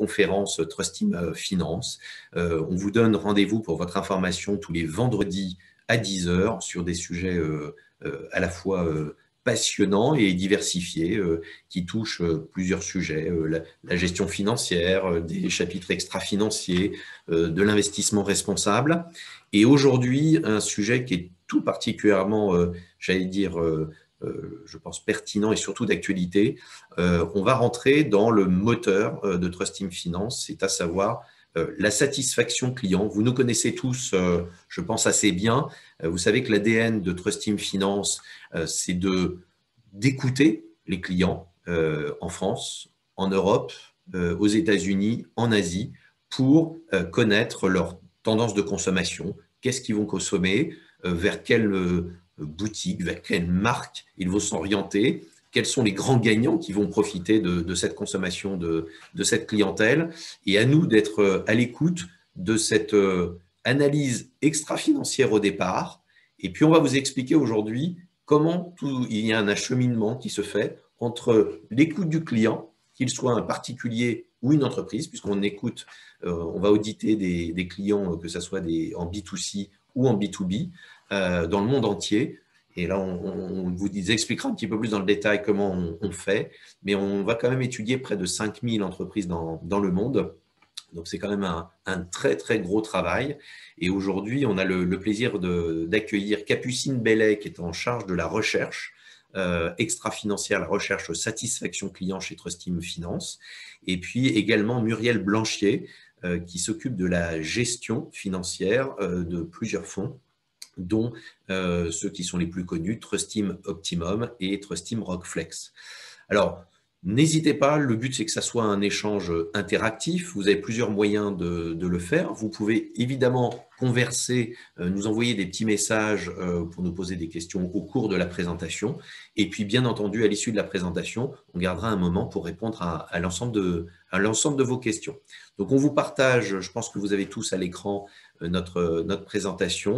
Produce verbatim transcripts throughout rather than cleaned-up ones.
conférence Trust Team Finance. Euh, on vous donne rendez-vous pour votre information tous les vendredis à dix heures sur des sujets euh, euh, à la fois euh, passionnants et diversifiés euh, qui touchent euh, plusieurs sujets, euh, la, la gestion financière, euh, des chapitres extra-financiers, euh, de l'investissement responsable. Et aujourd'hui, un sujet qui est tout particulièrement, euh, j'allais dire, euh, Euh, je pense pertinent et surtout d'actualité, euh, on va rentrer dans le moteur euh, de Trust Team Finance, c'est à savoir euh, la satisfaction client. Vous nous connaissez tous, euh, je pense, assez bien. Euh, vous savez que l'A D N de Trust Team Finance, euh, c'est de d'écouter les clients euh, en France, en Europe, euh, aux États-Unis, en Asie, pour euh, connaître leurs tendances de consommation, qu'est-ce qu'ils vont consommer, euh, vers quel... Euh, boutique, vers quelle marque ils vont s'orienter, quels sont les grands gagnants qui vont profiter de, de cette consommation, de, de cette clientèle, et à nous d'être à l'écoute de cette analyse extra-financière au départ. Et puis on va vous expliquer aujourd'hui comment tout, il y a un acheminement qui se fait entre l'écoute du client, qu'il soit un particulier ou une entreprise, puisqu'on écoute, euh, on va auditer des, des clients, que ce soit des, en B deux C ou en B deux B, Euh, dans le monde entier. Et là, on, on vous expliquera un petit peu plus dans le détail comment on, on fait, mais on va quand même étudier près de cinq mille entreprises dans, dans le monde. Donc, c'est quand même un, un très, très gros travail. Et aujourd'hui, on a le, le plaisir d'accueillir Capucine Bellet, qui est en charge de la recherche euh, extra-financière, la recherche satisfaction client chez Trust Team Finance, et puis également Muriel Blanchier, euh, qui s'occupe de la gestion financière euh, de plusieurs fonds, dont euh, ceux qui sont les plus connus, Trust Team Optimum et Trust Team Rockflex. Alors, n'hésitez pas, le but c'est que ça soit un échange interactif, vous avez plusieurs moyens de, de le faire, vous pouvez évidemment converser, euh, nous envoyer des petits messages euh, pour nous poser des questions au cours de la présentation, et puis bien entendu à l'issue de la présentation, on gardera un moment pour répondre à, à l'ensemble de, à l'ensemble de vos questions. Donc on vous partage, je pense que vous avez tous à l'écran euh, notre, notre présentation.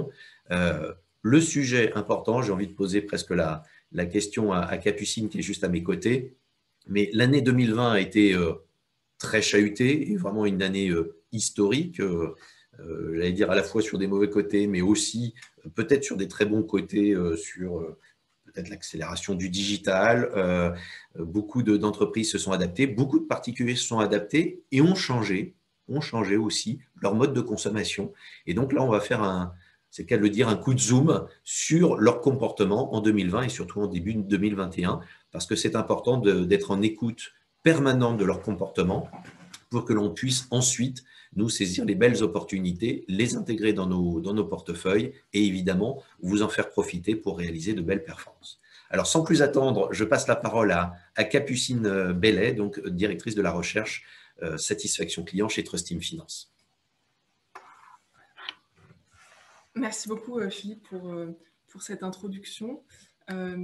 Euh, le sujet important, j'ai envie de poser presque la, la question à, à Capucine qui est juste à mes côtés, mais l'année deux mille vingt a été euh, très chahutée et vraiment une année euh, historique, euh, euh, j'allais dire à la fois sur des mauvais côtés, mais aussi euh, peut-être sur des très bons côtés, euh, sur euh, peut-être l'accélération du digital, euh, beaucoup de, d'entreprises se sont adaptées, beaucoup de particuliers se sont adaptés et ont changé, ont changé aussi leur mode de consommation. Et donc là, on va faire un... c'est le cas de le dire, un coup de zoom sur leur comportement en deux mille vingt et surtout en début deux mille vingt et un, parce que c'est important d'être en écoute permanente de leur comportement pour que l'on puisse ensuite nous saisir les belles opportunités, les intégrer dans nos, dans nos portefeuilles et évidemment vous en faire profiter pour réaliser de belles performances. Alors sans plus attendre, je passe la parole à, à Capucine Bellet, donc directrice de la recherche euh, satisfaction client chez Trust Team Finance. Merci beaucoup Philippe pour, pour cette introduction. Euh,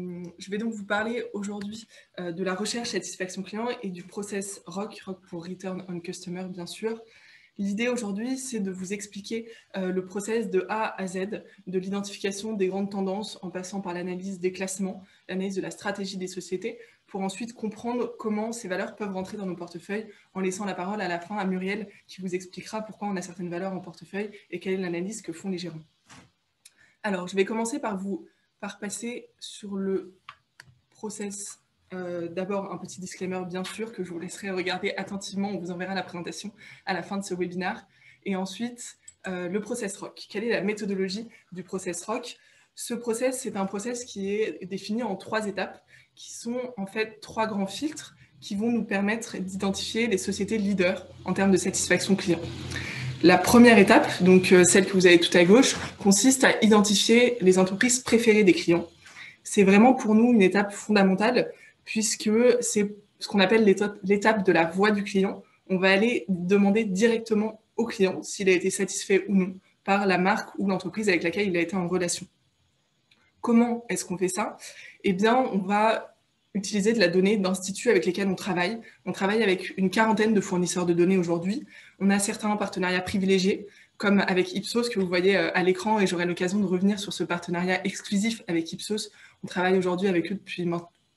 je vais donc vous parler aujourd'hui euh, de la recherche satisfaction client et du process R O C, R O C pour Return on Customer bien sûr. L'idée aujourd'hui c'est de vous expliquer euh, le process de A à Z, de l'identification des grandes tendances en passant par l'analyse des classements, l'analyse de la stratégie des sociétés, pour ensuite comprendre comment ces valeurs peuvent rentrer dans nos portefeuilles en laissant la parole à la fin à Muriel qui vous expliquera pourquoi on a certaines valeurs en portefeuille et quelle est l'analyse que font les gérants. Alors, je vais commencer par vous par passer sur le process. Euh, D'abord, un petit disclaimer, bien sûr, que je vous laisserai regarder attentivement. On vous enverra la présentation à la fin de ce webinaire. Et ensuite, euh, le process R O C. Quelle est la méthodologie du process R O C? Ce process, c'est un process qui est défini en trois étapes, qui sont en fait trois grands filtres qui vont nous permettre d'identifier les sociétés leaders en termes de satisfaction client. La première étape, donc celle que vous avez tout à gauche, consiste à identifier les entreprises préférées des clients. C'est vraiment pour nous une étape fondamentale puisque c'est ce qu'on appelle l'étape de la voix du client. On va aller demander directement au client s'il a été satisfait ou non par la marque ou l'entreprise avec laquelle il a été en relation. Comment est-ce qu'on fait ça? Eh bien, on va utiliser de la donnée d'instituts avec lesquels on travaille. On travaille avec une quarantaine de fournisseurs de données aujourd'hui. On a certains partenariats privilégiés, comme avec Ipsos, que vous voyez à l'écran, et j'aurai l'occasion de revenir sur ce partenariat exclusif avec Ipsos. On travaille aujourd'hui avec eux depuis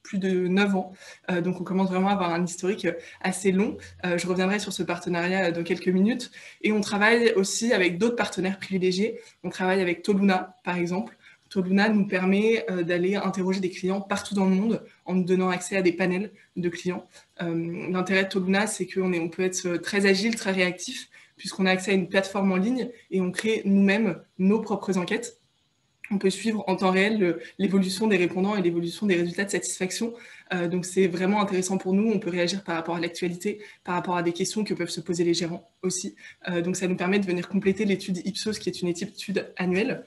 plus de neuf ans. Euh, donc on commence vraiment à avoir un historique assez long. Euh, je reviendrai sur ce partenariat dans quelques minutes. Et on travaille aussi avec d'autres partenaires privilégiés. On travaille avec Toluna, par exemple. Toluna nous permet euh, d'aller interroger des clients partout dans le monde en nous donnant accès à des panels de clients. Euh, l'intérêt de Toluna, c'est qu'on est, on peut être très agile, très réactif, puisqu'on a accès à une plateforme en ligne et on crée nous-mêmes nos propres enquêtes. On peut suivre en temps réel l'évolution des répondants et l'évolution des résultats de satisfaction. Euh, donc c'est vraiment intéressant pour nous. On peut réagir par rapport à l'actualité, par rapport à des questions que peuvent se poser les gérants aussi. Euh, donc ça nous permet de venir compléter l'étude Ipsos, qui est une étude annuelle.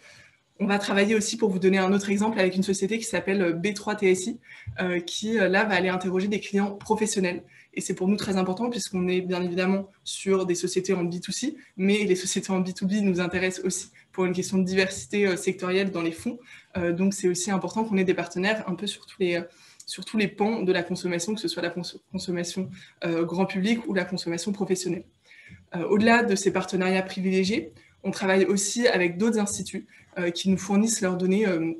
On va travailler aussi, pour vous donner un autre exemple, avec une société qui s'appelle B trois T S I, euh, qui là va aller interroger des clients professionnels. Et c'est pour nous très important, puisqu'on est bien évidemment sur des sociétés en B deux C, mais les sociétés en B deux B nous intéressent aussi pour une question de diversité sectorielle dans les fonds. Euh, donc c'est aussi important qu'on ait des partenaires un peu sur tous les, sur tous les pans de la consommation, que ce soit la cons- consommation euh, grand public ou la consommation professionnelle. Euh, au-delà de ces partenariats privilégiés, on travaille aussi avec d'autres instituts euh, qui nous fournissent leurs données euh,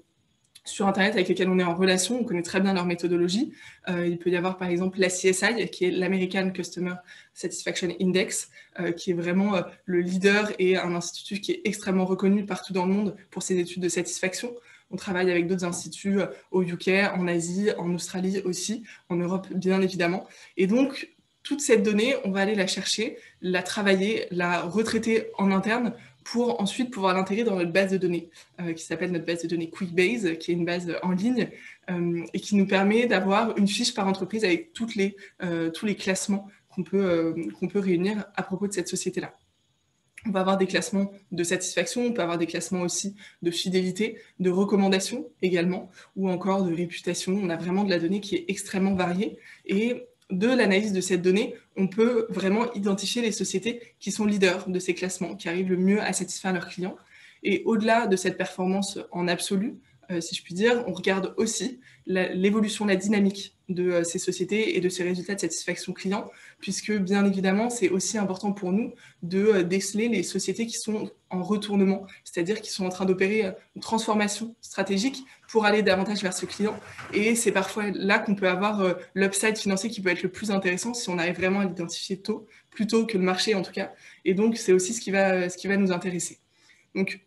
sur Internet, avec lesquels on est en relation. On connaît très bien leur méthodologie. Euh, il peut y avoir par exemple la C S I, qui est l'American Customer Satisfaction Index, euh, qui est vraiment euh, le leader et un institut qui est extrêmement reconnu partout dans le monde pour ses études de satisfaction. On travaille avec d'autres instituts euh, au U K, en Asie, en Australie aussi, en Europe bien évidemment. Et donc, toute cette donnée, on va aller la chercher, la travailler, la retraiter en interne, pour ensuite pouvoir l'intégrer dans notre base de données, euh, qui s'appelle notre base de données QuickBase, qui est une base en ligne euh, et qui nous permet d'avoir une fiche par entreprise avec toutes les, euh, tous les classements qu'on peut, euh, qu'on peut réunir à propos de cette société-là. On va avoir des classements de satisfaction, on peut avoir des classements aussi de fidélité, de recommandation également, ou encore de réputation. On a vraiment de la donnée qui est extrêmement variée, et de l'analyse de cette donnée, on peut vraiment identifier les sociétés qui sont leaders de ces classements, qui arrivent le mieux à satisfaire leurs clients. Et au-delà de cette performance en absolu, euh, si je puis dire, on regarde aussi la, l'évolution, la dynamique de euh, ces sociétés et de ces résultats de satisfaction client, puisque bien évidemment, c'est aussi important pour nous de euh, déceler les sociétés qui sont en retournement, c'est-à-dire qui sont en train d'opérer une transformation stratégique pour aller davantage vers ce client. Et c'est parfois là qu'on peut avoir euh, l'upside financier qui peut être le plus intéressant, si on arrive vraiment à l'identifier tôt, plus tôt que le marché en tout cas. Et donc, c'est aussi ce qui va, ce qui va nous intéresser. Donc,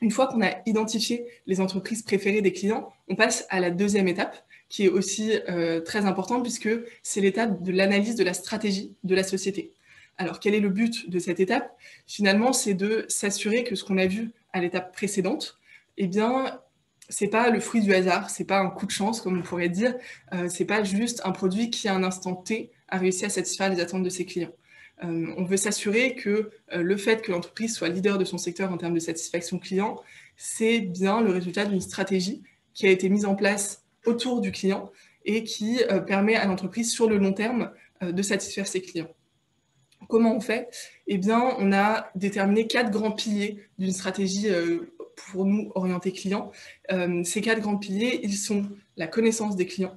une fois qu'on a identifié les entreprises préférées des clients, on passe à la deuxième étape, qui est aussi euh, très importante, puisque c'est l'étape de l'analyse de la stratégie de la société. Alors, quel est le but de cette étape? Finalement, c'est de s'assurer que ce qu'on a vu à l'étape précédente, eh bien, c'est pas le fruit du hasard, c'est pas un coup de chance, comme on pourrait dire, euh, c'est pas juste un produit qui, à un instant T, a réussi à satisfaire les attentes de ses clients. Euh, on veut s'assurer que euh, le fait que l'entreprise soit leader de son secteur en termes de satisfaction client, c'est bien le résultat d'une stratégie qui a été mise en place autour du client et qui euh, permet à l'entreprise sur le long terme euh, de satisfaire ses clients. Comment on fait? Eh bien, on a déterminé quatre grands piliers d'une stratégie euh, pour nous orientée client. Euh, ces quatre grands piliers, ils sont la connaissance des clients,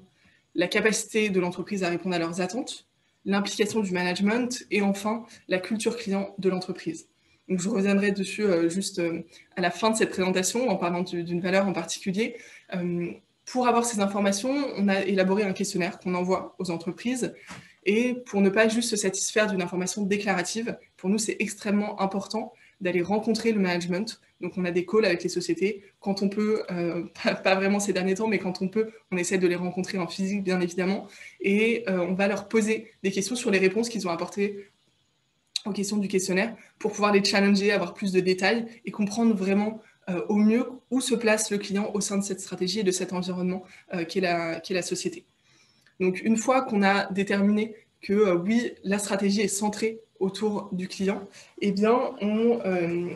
la capacité de l'entreprise à répondre à leurs attentes, l'implication du management et enfin la culture client de l'entreprise. Donc, je reviendrai dessus euh, juste euh, à la fin de cette présentation en parlant d'une valeur en particulier. Euh, pour avoir ces informations, on a élaboré un questionnaire qu'on envoie aux entreprises, et pour ne pas juste se satisfaire d'une information déclarative, pour nous c'est extrêmement important d'aller rencontrer le management. Donc on a des calls avec les sociétés, quand on peut, euh, pas, pas vraiment ces derniers temps, mais quand on peut, on essaie de les rencontrer en physique bien évidemment, et euh, on va leur poser des questions sur les réponses qu'ils ont apportées aux questions du questionnaire, pour pouvoir les challenger, avoir plus de détails, et comprendre vraiment euh, au mieux où se place le client au sein de cette stratégie et de cet environnement euh, qu'est la, qu'est la société. Donc une fois qu'on a déterminé que euh, oui, la stratégie est centrée autour du client, eh bien on... Euh,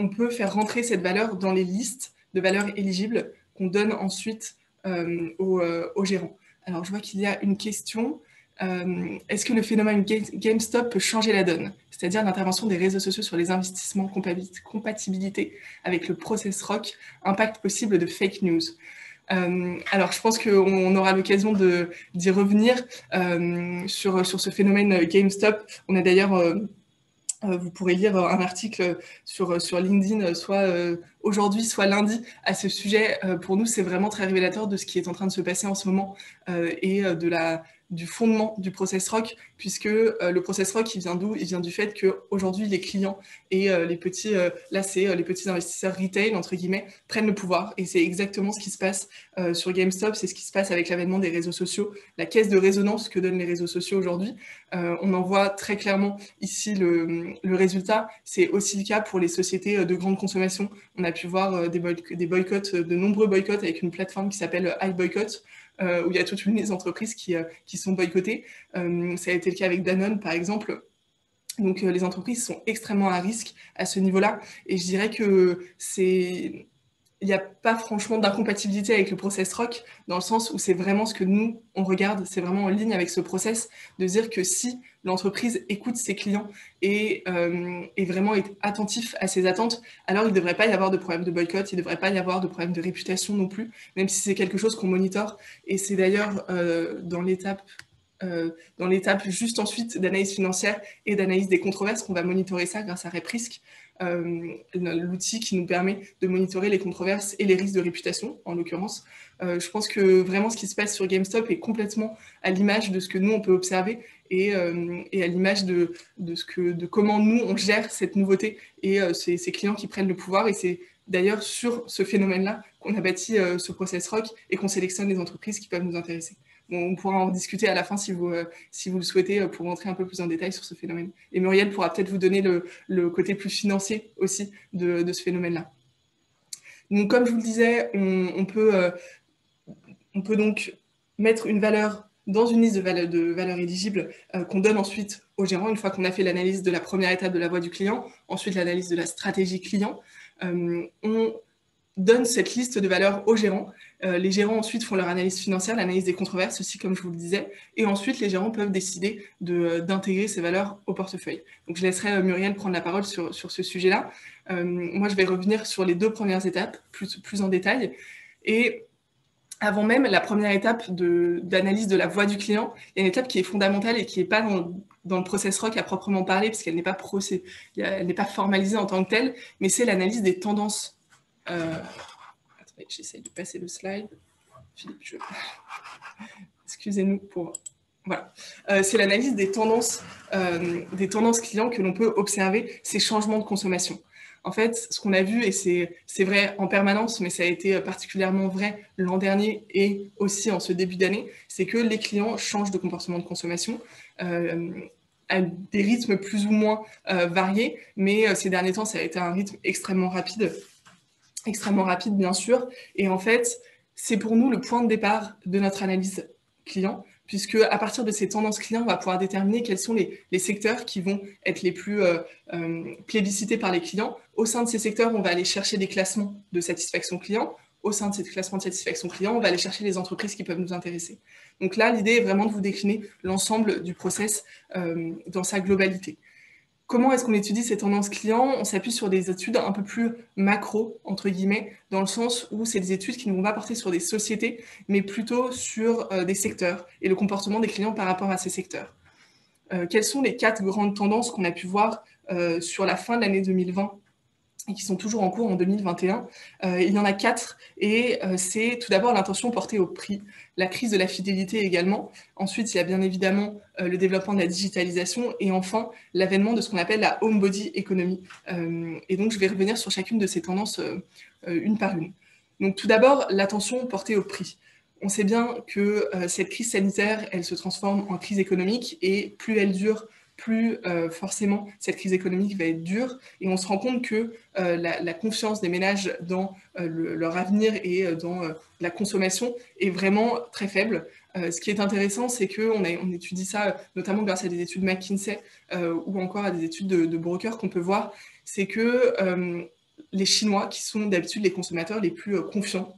on peut faire rentrer cette valeur dans les listes de valeurs éligibles qu'on donne ensuite euh, aux, euh, aux gérants. Alors, je vois qu'il y a une question. Euh, est-ce que le phénomène GameStop peut changer la donne? C'est-à-dire l'intervention des réseaux sociaux sur les investissements, compatibilité avec le process R O C, impact possible de fake news. Euh, alors, je pense qu'on aura l'occasion de, d'y revenir euh, sur, sur ce phénomène GameStop. On a d'ailleurs... Euh, Vous pourrez lire un article sur, sur LinkedIn, soit aujourd'hui, soit lundi, à ce sujet. Pour nous, c'est vraiment très révélateur de ce qui est en train de se passer en ce moment et de la, du fondement du process R O C, puisque le process R O C, il vient d'où? Il vient du fait qu'aujourd'hui, les clients et les petits, là, c'est les petits investisseurs retail, entre guillemets, prennent le pouvoir. Et c'est exactement ce qui se passe sur GameStop, c'est ce qui se passe avec l'avènement des réseaux sociaux, la caisse de résonance que donnent les réseaux sociaux aujourd'hui. On en voit très clairement ici le... Le résultat, c'est aussi le cas pour les sociétés de grande consommation. On a pu voir des, boy des boycotts, de nombreux boycotts avec une plateforme qui s'appelle iBoycott, euh, où il y a toute une liste d'entreprises qui, euh, qui sont boycottées. Euh, ça a été le cas avec Danone, par exemple. Donc, euh, les entreprises sont extrêmement à risque à ce niveau-là. Et je dirais que c'est... Il n'y a pas franchement d'incompatibilité avec le process R O C, dans le sens où c'est vraiment ce que nous, on regarde, c'est vraiment en ligne avec ce process, de dire que si l'entreprise écoute ses clients et euh, est vraiment attentif à ses attentes, alors il ne devrait pas y avoir de problème de boycott, il ne devrait pas y avoir de problème de réputation non plus, même si c'est quelque chose qu'on monitore. Et c'est d'ailleurs euh, dans l'étape... Euh, dans l'étape juste ensuite d'analyse financière et d'analyse des controverses qu'on va monitorer ça grâce à RepRisk, euh, l'outil qui nous permet de monitorer les controverses et les risques de réputation en l'occurrence. Euh, je pense que vraiment ce qui se passe sur GameStop est complètement à l'image de ce que nous on peut observer et, euh, et à l'image de, de, ce que, de comment nous on gère cette nouveauté et euh, ces, ces clients qui prennent le pouvoir, et c'est d'ailleurs sur ce phénomène-là qu'on a bâti euh, ce process R O C et qu'on sélectionne les entreprises qui peuvent nous intéresser. On pourra en discuter à la fin si vous, euh, si vous le souhaitez, pour rentrer un peu plus en détail sur ce phénomène. Et Muriel pourra peut-être vous donner le, le côté plus financier aussi de, de ce phénomène-là. Donc, comme je vous le disais, on, on, peut, euh, on peut donc mettre une valeur dans une liste de valeurs, de valeurs éligibles euh, qu'on donne ensuite au gérant, une fois qu'on a fait l'analyse de la première étape de la voix du client, ensuite l'analyse de la stratégie client. Euh, on donne cette liste de valeurs aux gérants. Euh, les gérants ensuite font leur analyse financière, l'analyse des controverses aussi, comme je vous le disais, et ensuite les gérants peuvent décider d'intégrer ces valeurs au portefeuille. Donc je laisserai Muriel prendre la parole sur, sur ce sujet-là. Euh, moi je vais revenir sur les deux premières étapes plus, plus en détail. Et avant même la première étape d'analyse de, de la voix du client, il y a une étape qui est fondamentale et qui n'est pas dans, dans le process R O C à proprement parler, parce qu'elle n'est pas, pas formalisée en tant que telle, mais c'est l'analyse des tendances. Euh, attendez, j'essaie de passer le slide. Philippe, je... excusez-nous pour... Voilà. Euh, c'est l'analyse des tendances, euh, des tendances clients que l'on peut observer, ces changements de consommation. En fait, ce qu'on a vu, et c'est vrai en permanence, mais ça a été particulièrement vrai l'an dernier et aussi en ce début d'année, c'est que les clients changent de comportement de consommation. Euh, à des rythmes plus ou moins euh, variés, mais euh, ces derniers temps, ça a été un rythme extrêmement rapide. extrêmement rapide, bien sûr. Et en fait, c'est pour nous le point de départ de notre analyse client, puisque à partir de ces tendances clients, on va pouvoir déterminer quels sont les, les secteurs qui vont être les plus euh, euh, plébiscités par les clients. Au sein de ces secteurs, on va aller chercher des classements de satisfaction client. Au sein de ces classements de satisfaction client, on va aller chercher les entreprises qui peuvent nous intéresser. Donc là, l'idée est vraiment de vous décliner l'ensemble du process euh, dans sa globalité. Comment est-ce qu'on étudie ces tendances clients? On s'appuie sur des études un peu plus macro, entre guillemets, dans le sens où c'est des études qui ne vont pas porter sur des sociétés, mais plutôt sur euh, des secteurs et le comportement des clients par rapport à ces secteurs. Euh, quelles sont les quatre grandes tendances qu'on a pu voir euh, sur la fin de l'année deux mille vingt et qui sont toujours en cours en deux mille vingt et un? euh, Il y en a quatre, et euh, c'est tout d'abord l'intention portée au prix, la crise de la fidélité également. Ensuite, il y a bien évidemment le développement de la digitalisation et enfin l'avènement de ce qu'on appelle la home body economy. Euh, et donc je vais revenir sur chacune de ces tendances euh, une par une. Donc tout d'abord, l'attention portée au prix. On sait bien que euh, cette crise sanitaire, elle se transforme en crise économique, et plus elle dure, plus euh, forcément cette crise économique va être dure, et on se rend compte que euh, la, la confiance des ménages dans euh, le, leur avenir et euh, dans euh, la consommation est vraiment très faible. Euh, ce qui est intéressant, c'est qu'on on étudie ça notamment grâce à des études McKinsey euh, ou encore à des études de, de brokers qu'on peut voir, c'est que euh, les Chinois, qui sont d'habitude les consommateurs les plus euh, confiants,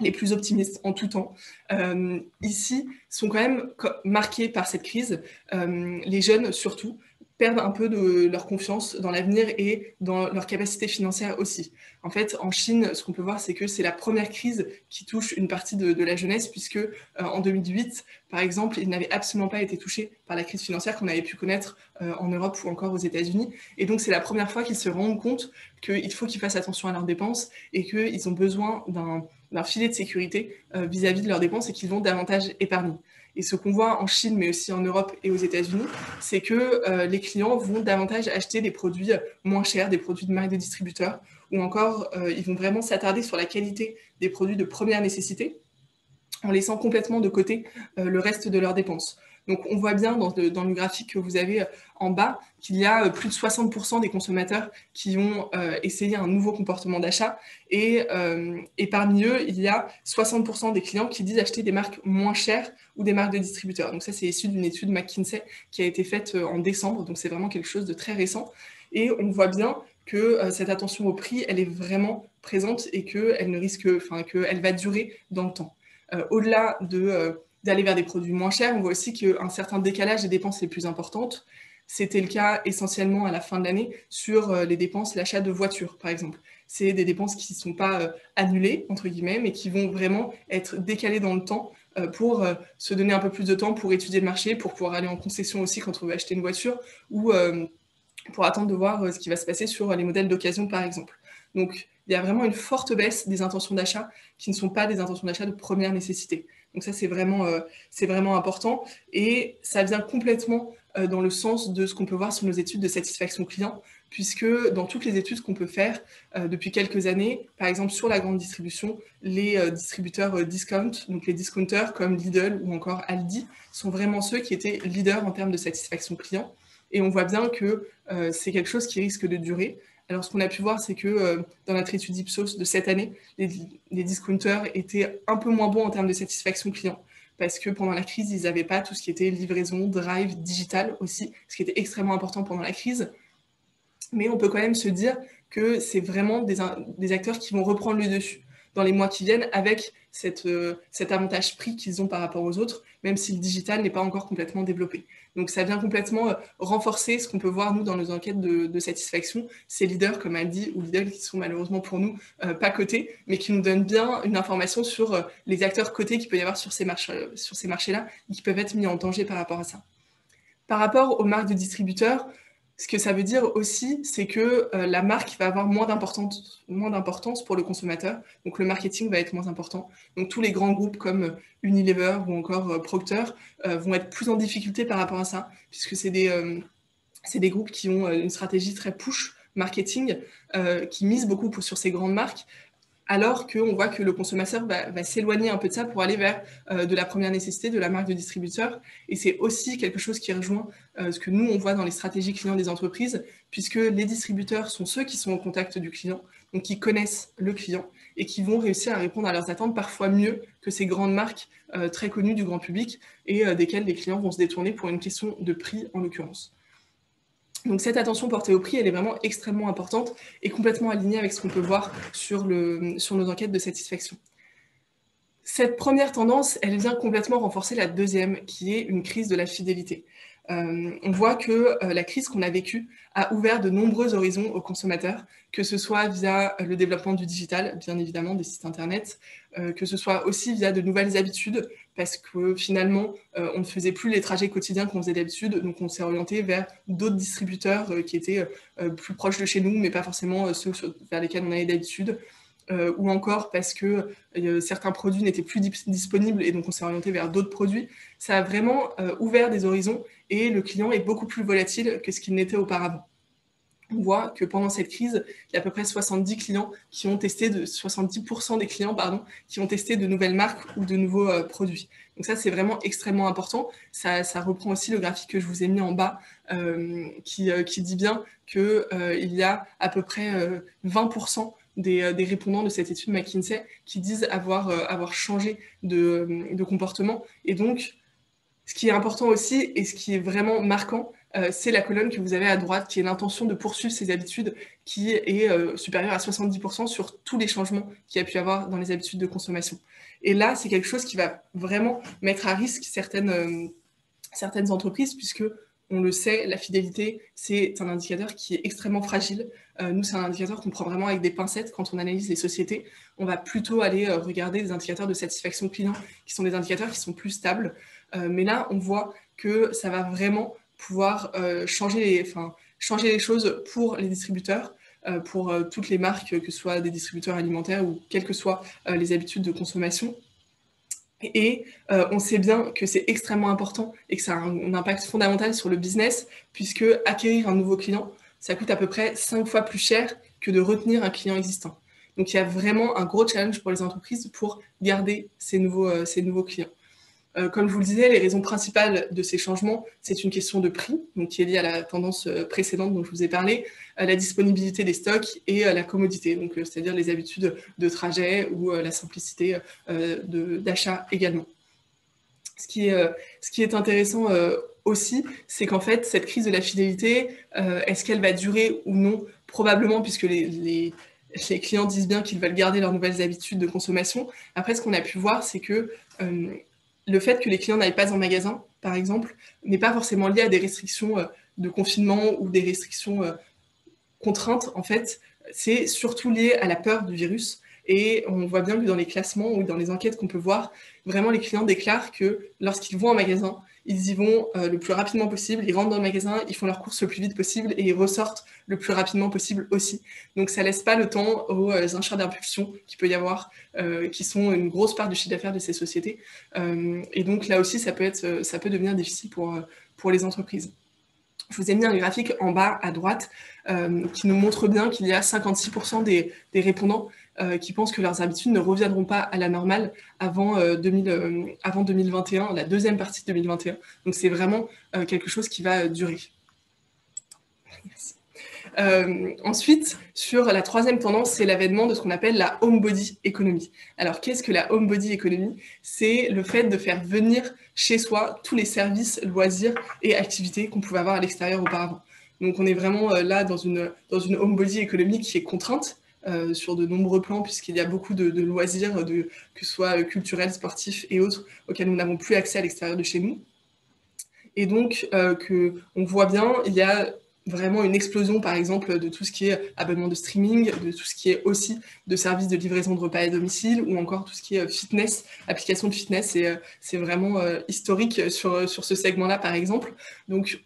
les plus optimistes en tout temps, euh, ici sont quand même marqués par cette crise. Euh, les jeunes surtout perdent un peu de leur confiance dans l'avenir et dans leur capacité financière aussi. En fait, en Chine, ce qu'on peut voir, c'est que c'est la première crise qui touche une partie de, de la jeunesse, puisque euh, en deux mille huit, par exemple, ils n'avaient absolument pas été touchés par la crise financière qu'on avait pu connaître euh, en Europe ou encore aux États-Unis. Et donc, c'est la première fois qu'ils se rendent compte qu'il faut qu'ils fassent attention à leurs dépenses et qu'ils ont besoin d'un d'un filet de sécurité euh, vis-à-vis de leurs dépenses et qu'ils vont davantage épargner. Et ce qu'on voit en Chine, mais aussi en Europe et aux États-Unis, c'est que euh, les clients vont davantage acheter des produits moins chers, des produits de marque de distributeur, ou encore euh, ils vont vraiment s'attarder sur la qualité des produits de première nécessité, en laissant complètement de côté euh, le reste de leurs dépenses. Donc on voit bien dans, de, dans le graphique que vous avez en bas qu'il y a plus de soixante pour cent des consommateurs qui ont euh, essayé un nouveau comportement d'achat et, euh, et parmi eux, il y a soixante pour cent des clients qui disent acheter des marques moins chères ou des marques de distributeurs. Donc ça, c'est issu d'une étude McKinsey qui a été faite en décembre, donc c'est vraiment quelque chose de très récent. Et on voit bien que euh, cette attention au prix, elle est vraiment présente et qu'elle ne risque, enfin, qu'elle va durer dans le temps. Euh, au-delà de... Euh, d'aller vers des produits moins chers, on voit aussi qu'un certain décalage des dépenses les plus importantes, c'était le cas essentiellement à la fin de l'année sur les dépenses, l'achat de voitures par exemple. C'est des dépenses qui ne sont pas annulées, entre guillemets, mais qui vont vraiment être décalées dans le temps pour se donner un peu plus de temps pour étudier le marché, pour pouvoir aller en concession aussi quand on veut acheter une voiture ou pour attendre de voir ce qui va se passer sur les modèles d'occasion par exemple. Donc il y a vraiment une forte baisse des intentions d'achat qui ne sont pas des intentions d'achat de première nécessité. Donc ça, c'est vraiment, euh, c'est vraiment important et ça vient complètement euh, dans le sens de ce qu'on peut voir sur nos études de satisfaction client, puisque dans toutes les études qu'on peut faire euh, depuis quelques années, par exemple sur la grande distribution, les euh, distributeurs euh, discount, donc les discounters comme Lidl ou encore Aldi, sont vraiment ceux qui étaient leaders en termes de satisfaction client et on voit bien que euh, c'est quelque chose qui risque de durer. Alors, ce qu'on a pu voir, c'est que euh, dans notre étude Ipsos de cette année, les, les discounters étaient un peu moins bons en termes de satisfaction client parce que pendant la crise, ils n'avaient pas tout ce qui était livraison, drive, digital aussi, ce qui était extrêmement important pendant la crise. Mais on peut quand même se dire que c'est vraiment des, des acteurs qui vont reprendre le dessus dans les mois qui viennent avec cette, euh, cet avantage prix qu'ils ont par rapport aux autres, même si le digital n'est pas encore complètement développé. Donc ça vient complètement euh, renforcer ce qu'on peut voir, nous, dans nos enquêtes de, de satisfaction. Ces leaders, comme Aldi ou Lidl, qui sont malheureusement pour nous euh, pas cotés, mais qui nous donnent bien une information sur euh, les acteurs cotés qu'il peut y avoir sur ces, march- sur ces marchés-là et qui peuvent être mis en danger par rapport à ça. Par rapport aux marques de distributeurs, ce que ça veut dire aussi, c'est que euh, la marque va avoir moins d'importance, moins d'importance pour le consommateur. Donc le marketing va être moins important. Donc tous les grands groupes comme euh, Unilever ou encore euh, Procter euh, vont être plus en difficulté par rapport à ça, puisque c'est des, euh, c'est des groupes qui ont euh, une stratégie très push marketing, euh, qui mise beaucoup pour, sur ces grandes marques, alors qu'on voit que le consommateur va, va s'éloigner un peu de ça pour aller vers euh, de la première nécessité, de la marque de distributeur. Et c'est aussi quelque chose qui rejoint euh, ce que nous, on voit dans les stratégies clients des entreprises, puisque les distributeurs sont ceux qui sont au contact du client, donc qui connaissent le client et qui vont réussir à répondre à leurs attentes parfois mieux que ces grandes marques euh, très connues du grand public et euh, desquelles les clients vont se détourner pour une question de prix en l'occurrence. Donc cette attention portée au prix, elle est vraiment extrêmement importante et complètement alignée avec ce qu'on peut voir sur, le, sur nos enquêtes de satisfaction. Cette première tendance, elle vient complètement renforcer la deuxième, qui est une crise de la fidélité. Euh, on voit que euh, la crise qu'on a vécue a ouvert de nombreux horizons aux consommateurs, que ce soit via le développement du digital, bien évidemment des sites internet, euh, que ce soit aussi via de nouvelles habitudes, parce que finalement euh, on ne faisait plus les trajets quotidiens qu'on faisait d'habitude, donc on s'est orienté vers d'autres distributeurs euh, qui étaient euh, plus proches de chez nous, mais pas forcément euh, ceux vers lesquels on allait d'habitude. Euh, ou encore parce que euh, certains produits n'étaient plus dip- disponibles et donc on s'est orienté vers d'autres produits. Ça a vraiment euh, ouvert des horizons et le client est beaucoup plus volatile que ce qu'il n'était auparavant. On voit que pendant cette crise, il y a à peu près soixante-dix clients qui ont testé de, soixante-dix pour cent des clients pardon, qui ont testé de nouvelles marques ou de nouveaux euh, produits. Donc ça, c'est vraiment extrêmement important. Ça, ça reprend aussi le graphique que je vous ai mis en bas euh, qui, euh, qui dit bien qu'il euh, y a à peu près euh, vingt pour cent Des, des répondants de cette étude McKinsey qui disent avoir, euh, avoir changé de, de comportement. Et donc, ce qui est important aussi et ce qui est vraiment marquant, euh, c'est la colonne que vous avez à droite, qui est l'intention de poursuivre ces habitudes, qui est euh, supérieure à soixante-dix pour cent sur tous les changements qu'il y a pu avoir dans les habitudes de consommation. Et là, c'est quelque chose qui va vraiment mettre à risque certaines, euh, certaines entreprises, puisque on le sait, la fidélité, c'est un indicateur qui est extrêmement fragile. Euh, nous, c'est un indicateur qu'on prend vraiment avec des pincettes quand on analyse les sociétés. On va plutôt aller euh, regarder des indicateurs de satisfaction client, qui sont des indicateurs qui sont plus stables. Euh, mais là, on voit que ça va vraiment pouvoir euh, changer, les, enfin, changer les choses pour les distributeurs, euh, pour euh, toutes les marques, que ce soit des distributeurs alimentaires ou quelles que soient euh, les habitudes de consommation. Et euh, on sait bien que c'est extrêmement important et que ça a un, un impact fondamental sur le business, puisque acquérir un nouveau client, ça coûte à peu près cinq fois plus cher que de retenir un client existant. Donc il y a vraiment un gros challenge pour les entreprises pour garder ces nouveaux, euh, ces nouveaux clients. Euh, comme je vous le disais, les raisons principales de ces changements, c'est une question de prix, donc qui est liée à la tendance précédente dont je vous ai parlé, à la disponibilité des stocks et à la commodité, donc euh, c'est-à-dire les habitudes de trajet ou euh, la simplicité euh, d'achat également. Ce qui est, euh, ce qui est intéressant euh, aussi, c'est qu'en fait, cette crise de la fidélité, euh, est-ce qu'elle va durer ou non? Probablement, puisque les... les Les clients disent bien qu'ils veulent garder leurs nouvelles habitudes de consommation. Après, ce qu'on a pu voir, c'est que euh, le fait que les clients n'aillent pas en magasin, par exemple, n'est pas forcément lié à des restrictions euh, de confinement ou des restrictions euh, contraintes. En fait, c'est surtout lié à la peur du virus. Et on voit bien que dans les classements ou dans les enquêtes qu'on peut voir, vraiment les clients déclarent que lorsqu'ils vont en magasin, ils y vont euh, le plus rapidement possible, ils rentrent dans le magasin, ils font leurs courses le plus vite possible et ils ressortent le plus rapidement possible aussi. Donc ça laisse pas le temps aux euh, achats d'impulsion qu'il peut y avoir, euh, qui sont une grosse part du chiffre d'affaires de ces sociétés. Euh, et donc là aussi, ça peut, être, ça peut devenir difficile pour, pour les entreprises. Je vous ai mis un graphique en bas à droite euh, qui nous montre bien qu'il y a cinquante-six pour cent des, des répondants euh, qui pensent que leurs habitudes ne reviendront pas à la normale avant, euh, deux mille, euh, avant deux mille vingt et un, la deuxième partie de deux mille vingt et un. Donc c'est vraiment euh, quelque chose qui va euh, durer. Merci. Euh, ensuite, sur la troisième tendance, c'est l'avènement de ce qu'on appelle la homebody economy. Alors, qu'est-ce que la homebody economy? C'est le fait de faire venir chez soi tous les services, loisirs et activités qu'on pouvait avoir à l'extérieur auparavant. Donc, on est vraiment euh, là dans une, dans une homebody economy qui est contrainte euh, sur de nombreux plans, puisqu'il y a beaucoup de, de loisirs, de, que ce soit culturels, sportifs et autres, auxquels nous n'avons plus accès à l'extérieur de chez nous. Et donc, euh, que, on voit bien, il y a vraiment une explosion, par exemple, de tout ce qui est abonnement de streaming, de tout ce qui est aussi de services de livraison de repas à domicile, ou encore tout ce qui est fitness, application de fitness, et c'est vraiment euh, historique sur, sur ce segment-là, par exemple. Donc,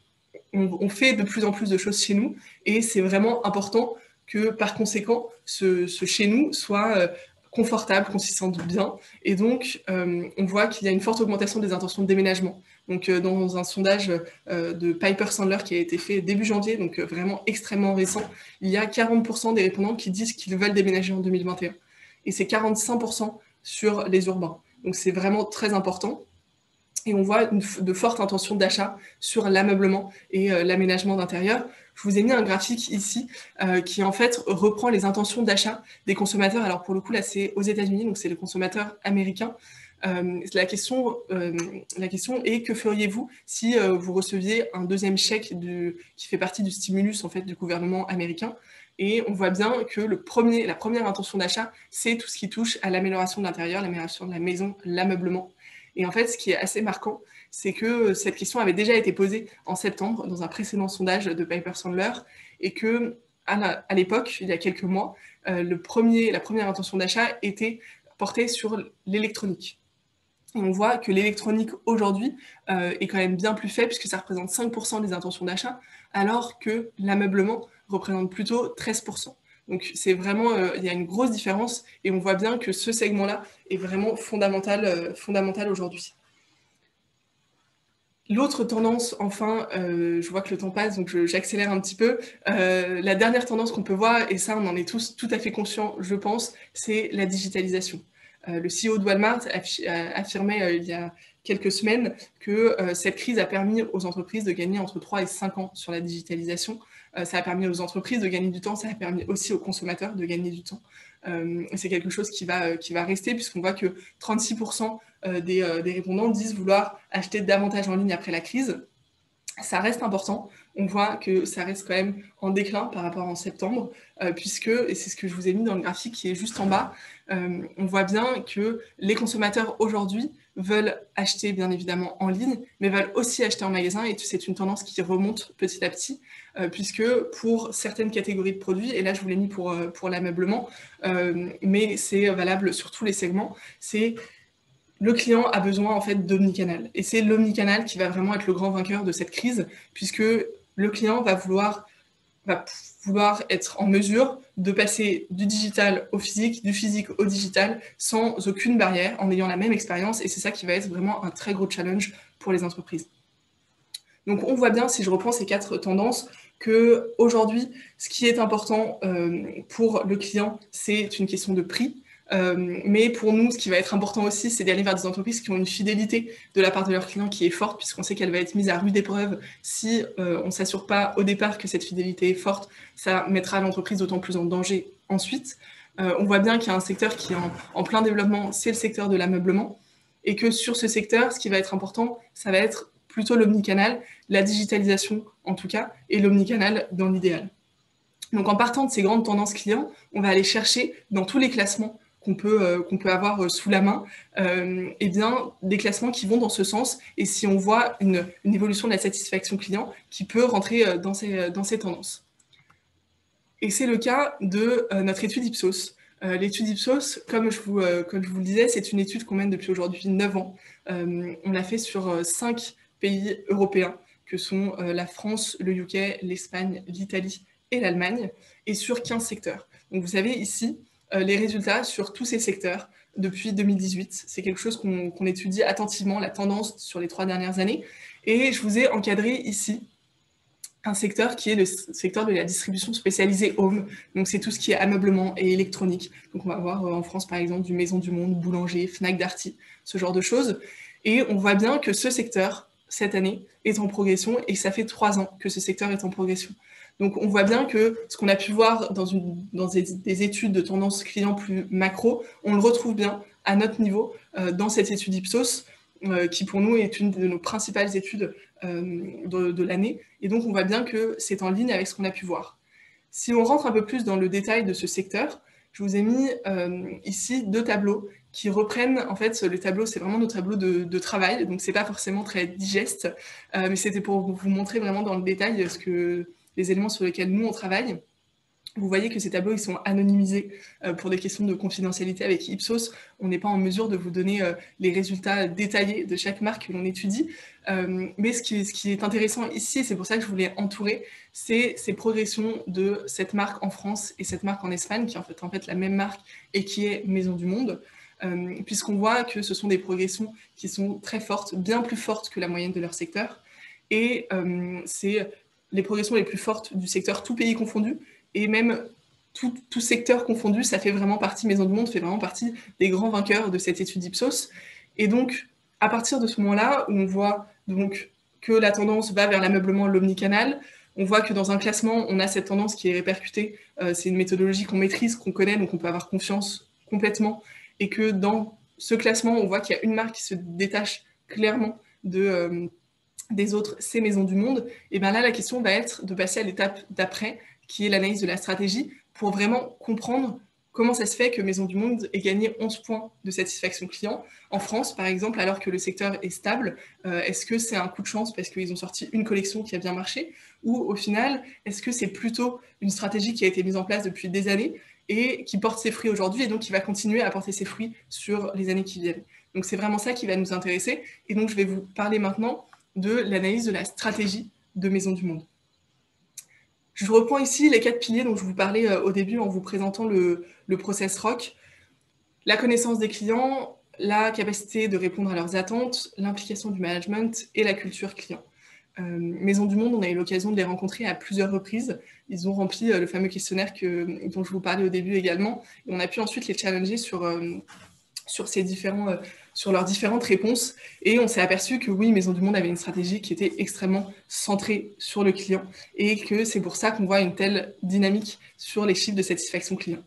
on, on fait de plus en plus de choses chez nous, et c'est vraiment important que, par conséquent, ce, ce chez nous soit euh, confortable, qu'on s'y sente bien, et donc, euh, on voit qu'il y a une forte augmentation des intentions de déménagement. Donc, euh, dans un sondage euh, de Piper Sandler qui a été fait début janvier, donc euh, vraiment extrêmement récent, il y a quarante pour cent des répondants qui disent qu'ils veulent déménager en deux mille vingt et un. Et c'est quarante-cinq pour cent sur les urbains. Donc, c'est vraiment très important. Et on voit une de fortes intentions d'achat sur l'ameublement et euh, l'aménagement d'intérieur. Je vous ai mis un graphique ici euh, qui, en fait, reprend les intentions d'achat des consommateurs. Alors, pour le coup, là, c'est aux États-Unis, donc c'est le consommateur américain. Euh, la, question, euh, la question est, que feriez-vous si euh, vous receviez un deuxième chèque du, qui fait partie du stimulus en fait, du gouvernement américain? Et on voit bien que le premier, la première intention d'achat, c'est tout ce qui touche à l'amélioration de l'intérieur, l'amélioration de la maison, l'ameublement. Et en fait, ce qui est assez marquant, c'est que cette question avait déjà été posée en septembre dans un précédent sondage de Piper Sandler, et que à l'époque, il y a quelques mois, euh, le premier, la première intention d'achat était portée sur l'électronique. Et on voit que l'électronique aujourd'hui euh, est quand même bien plus faible, puisque ça représente cinq pour cent des intentions d'achat, alors que l'ameublement représente plutôt treize pour cent. Donc c'est vraiment, euh, il y a une grosse différence, et on voit bien que ce segment-là est vraiment fondamental, euh, fondamental aujourd'hui. L'autre tendance, enfin, euh, je vois que le temps passe, donc j'accélère un petit peu. Euh, la dernière tendance qu'on peut voir, et ça on en est tous tout à fait conscients, je pense, c'est la digitalisation. Euh, le C E O de Walmart a affirmé euh, il y a quelques semaines que euh, cette crise a permis aux entreprises de gagner entre trois et cinq ans sur la digitalisation. Euh, ça a permis aux entreprises de gagner du temps, ça a permis aussi aux consommateurs de gagner du temps. Euh, C'est quelque chose qui va, euh, qui va rester, puisqu'on voit que trente-six pour cent euh, des, euh, des répondants disent vouloir acheter davantage en ligne après la crise. Ça reste important, on voit que ça reste quand même en déclin par rapport en septembre, euh, puisque, et c'est ce que je vous ai mis dans le graphique qui est juste en bas, euh, on voit bien que les consommateurs aujourd'hui veulent acheter bien évidemment en ligne, mais veulent aussi acheter en magasin, et c'est une tendance qui remonte petit à petit, euh, puisque pour certaines catégories de produits, et là je vous l'ai mis pour, pour l'ameublement, euh, mais c'est valable sur tous les segments, c'est le client a besoin en fait d'omnicanal. Et c'est l'omnicanal qui va vraiment être le grand vainqueur de cette crise, puisque le client va vouloir, va vouloir être en mesure de passer du digital au physique, du physique au digital, sans aucune barrière, en ayant la même expérience. Et c'est ça qui va être vraiment un très gros challenge pour les entreprises. Donc on voit bien, si je reprends ces quatre tendances, qu'aujourd'hui, ce qui est important euh, pour le client, c'est une question de prix. Euh, mais pour nous, ce qui va être important aussi, c'est d'aller vers des entreprises qui ont une fidélité de la part de leurs clients qui est forte, puisqu'on sait qu'elle va être mise à rude épreuve. Si euh, on ne s'assure pas au départ que cette fidélité est forte, ça mettra l'entreprise d'autant plus en danger ensuite. Euh, on voit bien qu'il y a un secteur qui est en, en plein développement, c'est le secteur de l'ameublement, et que sur ce secteur, ce qui va être important, ça va être plutôt l'omnicanal, la digitalisation en tout cas, et l'omnicanal dans l'idéal. Donc en partant de ces grandes tendances clients, on va aller chercher dans tous les classements qu'on peut, euh, qu'on peut avoir sous la main, euh, eh bien, des classements qui vont dans ce sens. Et si on voit une, une évolution de la satisfaction client qui peut rentrer dans ces, dans ces tendances. Et c'est le cas de euh, notre étude Ipsos. Euh, L'étude Ipsos, comme je vous, euh, comme je vous le disais, c'est une étude qu'on mène depuis aujourd'hui neuf ans. Euh, on l'a fait sur cinq pays européens, que sont euh, la France, le U K, l'Espagne, l'Italie et l'Allemagne, et sur quinze secteurs. Donc vous avez ici les résultats sur tous ces secteurs depuis deux mille dix-huit. C'est quelque chose qu'on qu'on étudie attentivement, la tendance sur les trois dernières années. Et je vous ai encadré ici un secteur qui est le secteur de la distribution spécialisée home. Donc c'est tout ce qui est ameublement et électronique. Donc on va avoir en France par exemple du Maison du Monde, Boulanger, Fnac Darty, ce genre de choses. Et on voit bien que ce secteur, cette année, est en progression, et ça fait trois ans que ce secteur est en progression. Donc on voit bien que ce qu'on a pu voir dans, une, dans des, des études de tendance client plus macro, on le retrouve bien à notre niveau euh, dans cette étude Ipsos, euh, qui pour nous est une de nos principales études euh, de, de l'année. Et donc on voit bien que c'est en ligne avec ce qu'on a pu voir. Si on rentre un peu plus dans le détail de ce secteur, je vous ai mis euh, ici deux tableaux qui reprennent, en fait, le tableau, c'est vraiment nos tableaux de, de travail, donc c'est pas forcément très digeste, euh, mais c'était pour vous montrer vraiment dans le détail ce que... les éléments sur lesquels nous on travaille. Vous voyez que ces tableaux ils sont anonymisés euh, pour des questions de confidentialité avec Ipsos. On n'est pas en mesure de vous donner euh, les résultats détaillés de chaque marque que l'on étudie. Euh, mais ce qui, ce qui est intéressant ici, c'est pour ça que je voulais entourer, c'est ces progressions de cette marque en France et cette marque en Espagne, qui est en fait, en fait la même marque et qui est Maison du Monde, euh, puisqu'on voit que ce sont des progressions qui sont très fortes, bien plus fortes que la moyenne de leur secteur. Et euh, c'est... les progressions les plus fortes du secteur, tout pays confondu, et même tout, tout secteur confondu, ça fait vraiment partie, Maison du Monde fait vraiment partie des grands vainqueurs de cette étude Ipsos. Et donc, à partir de ce moment-là, où on voit donc que la tendance va vers l'ameublement, l'omnicanal, on voit que dans un classement, on a cette tendance qui est répercutée, euh, c'est une méthodologie qu'on maîtrise, qu'on connaît, donc on peut avoir confiance complètement, et que dans ce classement, on voit qu'il y a une marque qui se détache clairement de... Euh, des autres, ces Maisons du Monde. Et bien là, la question va être de passer à l'étape d'après, qui est l'analyse de la stratégie, pour vraiment comprendre comment ça se fait que Maison du Monde ait gagné onze points de satisfaction client en France, par exemple, alors que le secteur est stable. Euh, est-ce que c'est un coup de chance parce qu'ils ont sorti une collection qui a bien marché, ou au final, est-ce que c'est plutôt une stratégie qui a été mise en place depuis des années et qui porte ses fruits aujourd'hui, et donc qui va continuer à porter ses fruits sur les années qui viennent. Donc c'est vraiment ça qui va nous intéresser. Et donc je vais vous parler maintenant de l'analyse de la stratégie de Maison du Monde. Je reprends ici les quatre piliers dont je vous parlais au début en vous présentant le, le process R O C. La connaissance des clients, la capacité de répondre à leurs attentes, l'implication du management et la culture client. Euh, Maison du Monde, on a eu l'occasion de les rencontrer à plusieurs reprises. Ils ont rempli le fameux questionnaire que, dont je vous parlais au début également. Et on a pu ensuite les challenger sur... Euh, Sur, ces différents, euh, sur leurs différentes réponses, et on s'est aperçu que oui, Maison du Monde avait une stratégie qui était extrêmement centrée sur le client, et que c'est pour ça qu'on voit une telle dynamique sur les chiffres de satisfaction client.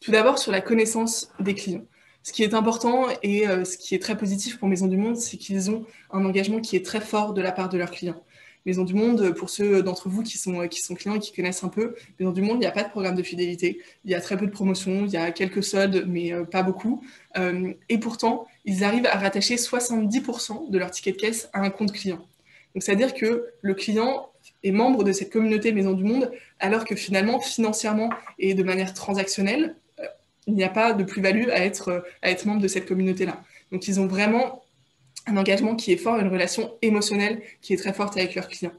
Tout d'abord, sur la connaissance des clients. Ce qui est important et euh, ce qui est très positif pour Maison du Monde, c'est qu'ils ont un engagement qui est très fort de la part de leurs clients. Maison du Monde, pour ceux d'entre vous qui sont, qui sont clients et qui connaissent un peu, Maison du Monde, il n'y a pas de programme de fidélité, il y a très peu de promotions, il y a quelques soldes, mais pas beaucoup. Euh, et pourtant, ils arrivent à rattacher soixante-dix pour cent de leur ticket de caisse à un compte client. Donc, c'est-à-dire que le client est membre de cette communauté Maison du Monde, alors que finalement, financièrement et de manière transactionnelle, il n'y a pas de plus-value à être, à être membre de cette communauté-là. Donc, ils ont vraiment un engagement qui est fort, une relation émotionnelle qui est très forte avec leurs clients.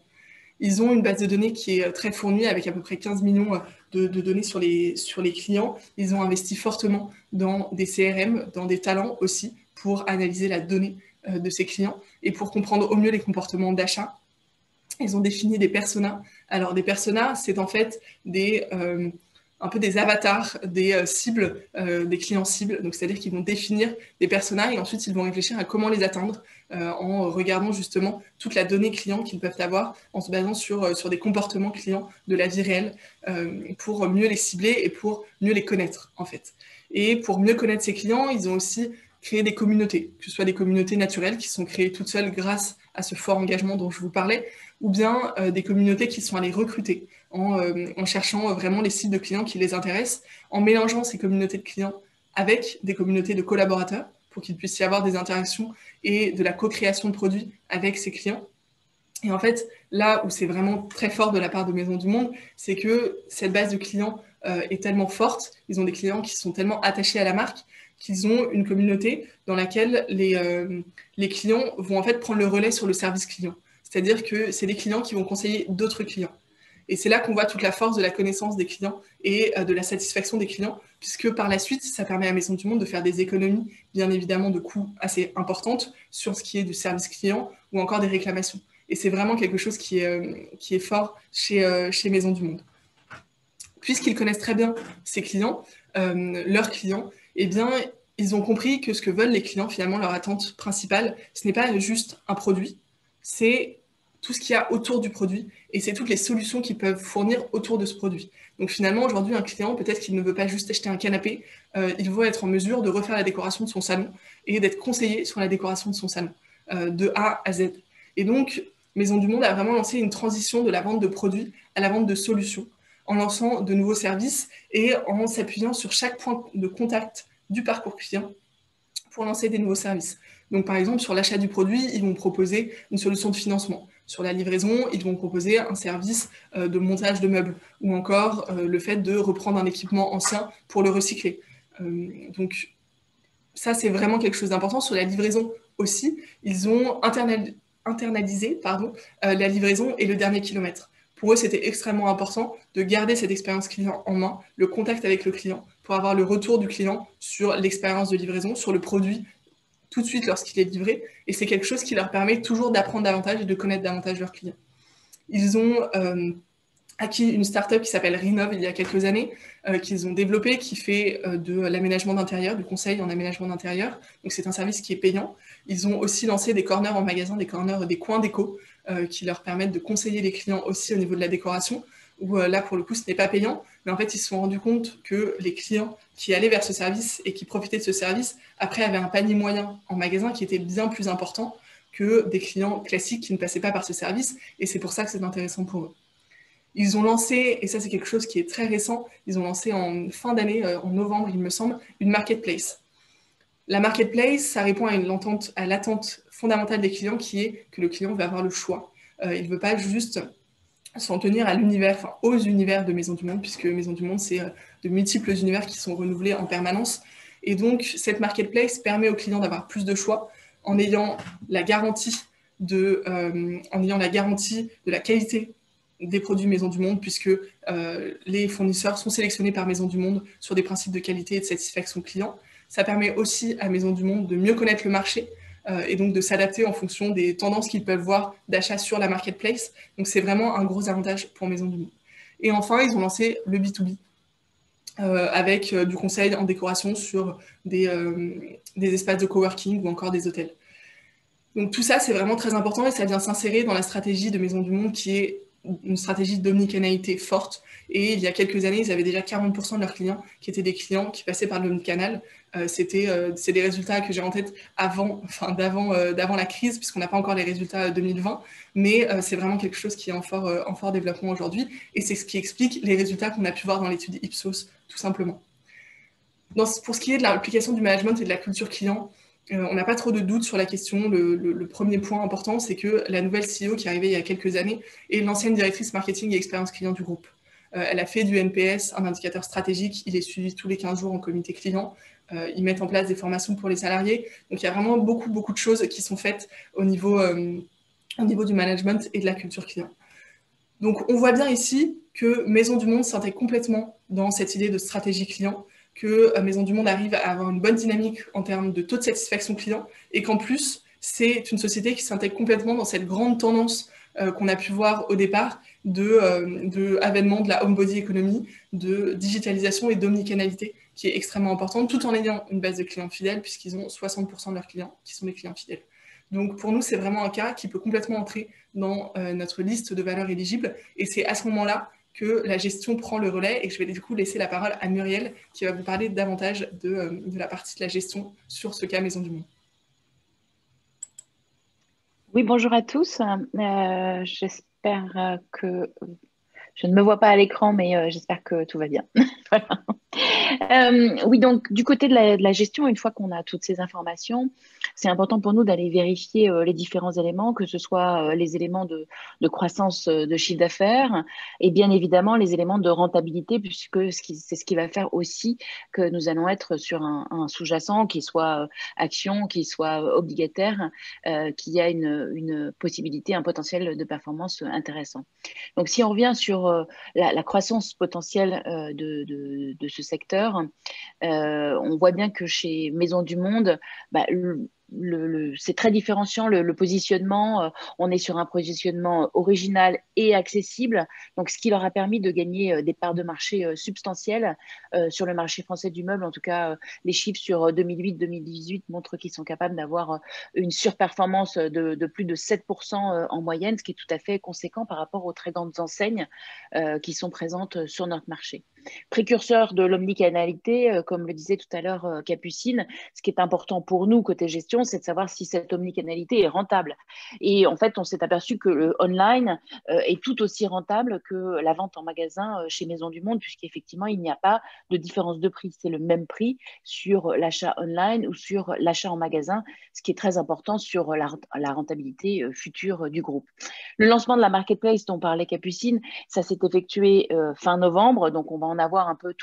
Ils ont une base de données qui est très fournie avec à peu près quinze millions de, de données sur les, sur les clients. Ils ont investi fortement dans des C R M, dans des talents aussi, pour analyser la donnée de ces clients et pour comprendre au mieux les comportements d'achat. Ils ont défini des personas. Alors, des personas, c'est en fait des... Euh, un peu des avatars, des euh, cibles, euh, des clients cibles. Donc, c'est-à-dire qu'ils vont définir des personas et ensuite, ils vont réfléchir à comment les atteindre euh, en regardant justement toute la donnée client qu'ils peuvent avoir en se basant sur, euh, sur des comportements clients de la vie réelle euh, pour mieux les cibler et pour mieux les connaître, en fait. Et pour mieux connaître ces clients, ils ont aussi créé des communautés, que ce soit des communautés naturelles qui sont créées toutes seules grâce à ce fort engagement dont je vous parlais, ou bien euh, des communautés qui sont allées recruter en, euh, en cherchant euh, vraiment les cibles de clients qui les intéressent, en mélangeant ces communautés de clients avec des communautés de collaborateurs pour qu'il puisse y avoir des interactions et de la co-création de produits avec ces clients. Et en fait, là où c'est vraiment très fort de la part de Maison du Monde, c'est que cette base de clients euh, est tellement forte, ils ont des clients qui sont tellement attachés à la marque, qu'ils ont une communauté dans laquelle les, euh, les clients vont en fait prendre le relais sur le service client. C'est-à-dire que c'est des clients qui vont conseiller d'autres clients. Et c'est là qu'on voit toute la force de la connaissance des clients et euh, de la satisfaction des clients, puisque par la suite, ça permet à Maison du Monde de faire des économies, bien évidemment, de coûts assez importantes sur ce qui est du service client ou encore des réclamations. Et c'est vraiment quelque chose qui est, euh, qui est fort chez, euh, chez Maison du Monde. Puisqu'ils connaissent très bien ces clients, euh, leurs clients, eh bien, ils ont compris que ce que veulent les clients, finalement, leur attente principale, ce n'est pas juste un produit, c'est tout ce qu'il y a autour du produit et c'est toutes les solutions qu'ils peuvent fournir autour de ce produit. Donc finalement, aujourd'hui, un client, peut-être qu'il ne veut pas juste acheter un canapé, euh, il veut être en mesure de refaire la décoration de son salon et d'être conseillé sur la décoration de son salon, euh, de A à Z. Et donc, Maison du Monde a vraiment lancé une transition de la vente de produits à la vente de solutions, en lançant de nouveaux services et en s'appuyant sur chaque point de contact du parcours client pour lancer des nouveaux services. Donc par exemple, sur l'achat du produit, ils vont proposer une solution de financement. Sur la livraison, ils vont proposer un service de montage de meubles ou encore le fait de reprendre un équipement ancien pour le recycler. Donc ça, c'est vraiment quelque chose d'important. Sur la livraison aussi, ils ont internalisé pardon, la livraison et le dernier kilomètre. Pour eux, c'était extrêmement important de garder cette expérience client en main, le contact avec le client, pour avoir le retour du client sur l'expérience de livraison, sur le produit, tout de suite lorsqu'il est livré. Et c'est quelque chose qui leur permet toujours d'apprendre davantage et de connaître davantage leurs clients. Ils ont euh, acquis une start-up qui s'appelle Renov il y a quelques années, euh, qu'ils ont développée, qui fait euh, de l'aménagement d'intérieur, du conseil en aménagement d'intérieur. Donc c'est un service qui est payant. Ils ont aussi lancé des corners en magasin, des corners, des coins déco, Euh, qui leur permettent de conseiller les clients aussi au niveau de la décoration, où euh, là, pour le coup, ce n'est pas payant, mais en fait, ils se sont rendus compte que les clients qui allaient vers ce service et qui profitaient de ce service, après, avaient un panier moyen en magasin qui était bien plus important que des clients classiques qui ne passaient pas par ce service, et c'est pour ça que c'est intéressant pour eux. Ils ont lancé, et ça, c'est quelque chose qui est très récent, ils ont lancé en fin d'année, euh, en novembre, il me semble, une marketplace. La marketplace, ça répond à une entente, à l'attente fondamentale des clients qui est que le client va avoir le choix. Euh, il ne veut pas juste s'en tenir à l'univers, enfin aux univers de Maison du Monde, puisque Maison du Monde, c'est euh, de multiples univers qui sont renouvelés en permanence. Et donc, cette marketplace permet aux clients d'avoir plus de choix en ayant la garantie de, euh, en ayant la garantie de la qualité des produits Maison du Monde, puisque euh, les fournisseurs sont sélectionnés par Maison du Monde sur des principes de qualité et de satisfaction client. Ça permet aussi à Maison du Monde de mieux connaître le marché euh, et donc de s'adapter en fonction des tendances qu'ils peuvent voir d'achat sur la marketplace. Donc, c'est vraiment un gros avantage pour Maison du Monde. Et enfin, ils ont lancé le B deux B euh, avec euh, du conseil en décoration sur des, euh, des espaces de coworking ou encore des hôtels. Donc, tout ça, c'est vraiment très important et ça vient s'insérer dans la stratégie de Maison du Monde qui est une stratégie d'omnicanalité forte. Et il y a quelques années, ils avaient déjà quarante pour cent de leurs clients qui étaient des clients qui passaient par l'omnicanal. Euh, c'était, euh, c'est des résultats que j'ai en tête avant, enfin, d'avant, euh, d'avant la crise, puisqu'on n'a pas encore les résultats deux mille vingt. Mais euh, c'est vraiment quelque chose qui est en fort, euh, en fort développement aujourd'hui. Et c'est ce qui explique les résultats qu'on a pu voir dans l'étude Ipsos, tout simplement. Dans, pour ce qui est de l'application du management et de la culture client, Euh, on n'a pas trop de doutes sur la question. Le, le, le premier point important, c'est que la nouvelle C E O qui est arrivée il y a quelques années est l'ancienne directrice marketing et expérience client du groupe. Euh, elle a fait du N P S un indicateur stratégique. Il est suivi tous les quinze jours en comité client. Euh, ils mettent en place des formations pour les salariés. Donc, il y a vraiment beaucoup, beaucoup de choses qui sont faites au niveau, euh, au niveau du management et de la culture client. Donc, on voit bien ici que Maisons du Monde s'intègre complètement dans cette idée de stratégie client, que Maisons du Monde arrive à avoir une bonne dynamique en termes de taux de satisfaction client, et qu'en plus, c'est une société qui s'intègre complètement dans cette grande tendance euh, qu'on a pu voir au départ de, euh, de avènement de la homebody economy, de digitalisation et d'omnicanalité, qui est extrêmement importante, tout en ayant une base de clients fidèles, puisqu'ils ont soixante pour cent de leurs clients qui sont des clients fidèles. Donc pour nous, c'est vraiment un cas qui peut complètement entrer dans euh, notre liste de valeurs éligibles, et c'est à ce moment-là que la gestion prend le relais, et que je vais du coup laisser la parole à Muriel qui va vous parler davantage de, de la partie de la gestion sur ce cas Maisons du Monde. Oui, bonjour à tous. Euh, j'espère que... Je ne me vois pas à l'écran, mais euh, j'espère que tout va bien. Voilà. Euh, oui, donc du côté de la, de la gestion, une fois qu'on a toutes ces informations, c'est important pour nous d'aller vérifier euh, les différents éléments, que ce soit euh, les éléments de, de croissance euh, de chiffre d'affaires et bien évidemment les éléments de rentabilité, puisque ce qui, c'est ce qui va faire aussi que nous allons être sur un, un sous-jacent, qui soit euh, action, qui soit euh, obligataire, euh, qui a une, une possibilité, un potentiel de performance euh, intéressant. Donc si on revient sur euh, la, la croissance potentielle euh, de, de, de ce secteur, euh, on voit bien que chez Maisons du Monde, bah, le, le, le, c'est très différenciant le, le positionnement. Euh, on est sur un positionnement original et accessible, donc ce qui leur a permis de gagner euh, des parts de marché euh, substantielles euh, sur le marché français du meuble. En tout cas, euh, les chiffres sur deux mille huit deux mille dix-huit montrent qu'ils sont capables d'avoir euh, une surperformance de, de plus de sept pour cent en moyenne, ce qui est tout à fait conséquent par rapport aux très grandes enseignes euh, qui sont présentes sur notre marché. Précurseur de l'omnicanalité, comme le disait tout à l'heure Capucine, ce qui est important pour nous côté gestion, c'est de savoir si cette omnicanalité est rentable. Et en fait, on s'est aperçu que le online est tout aussi rentable que la vente en magasin chez Maisons du Monde, puisqu'effectivement, il n'y a pas de différence de prix. C'est le même prix sur l'achat online ou sur l'achat en magasin, ce qui est très important sur la, la rentabilité future du groupe. Le lancement de la marketplace dont parlait Capucine, ça s'est effectué fin novembre, donc on va en avoir un peu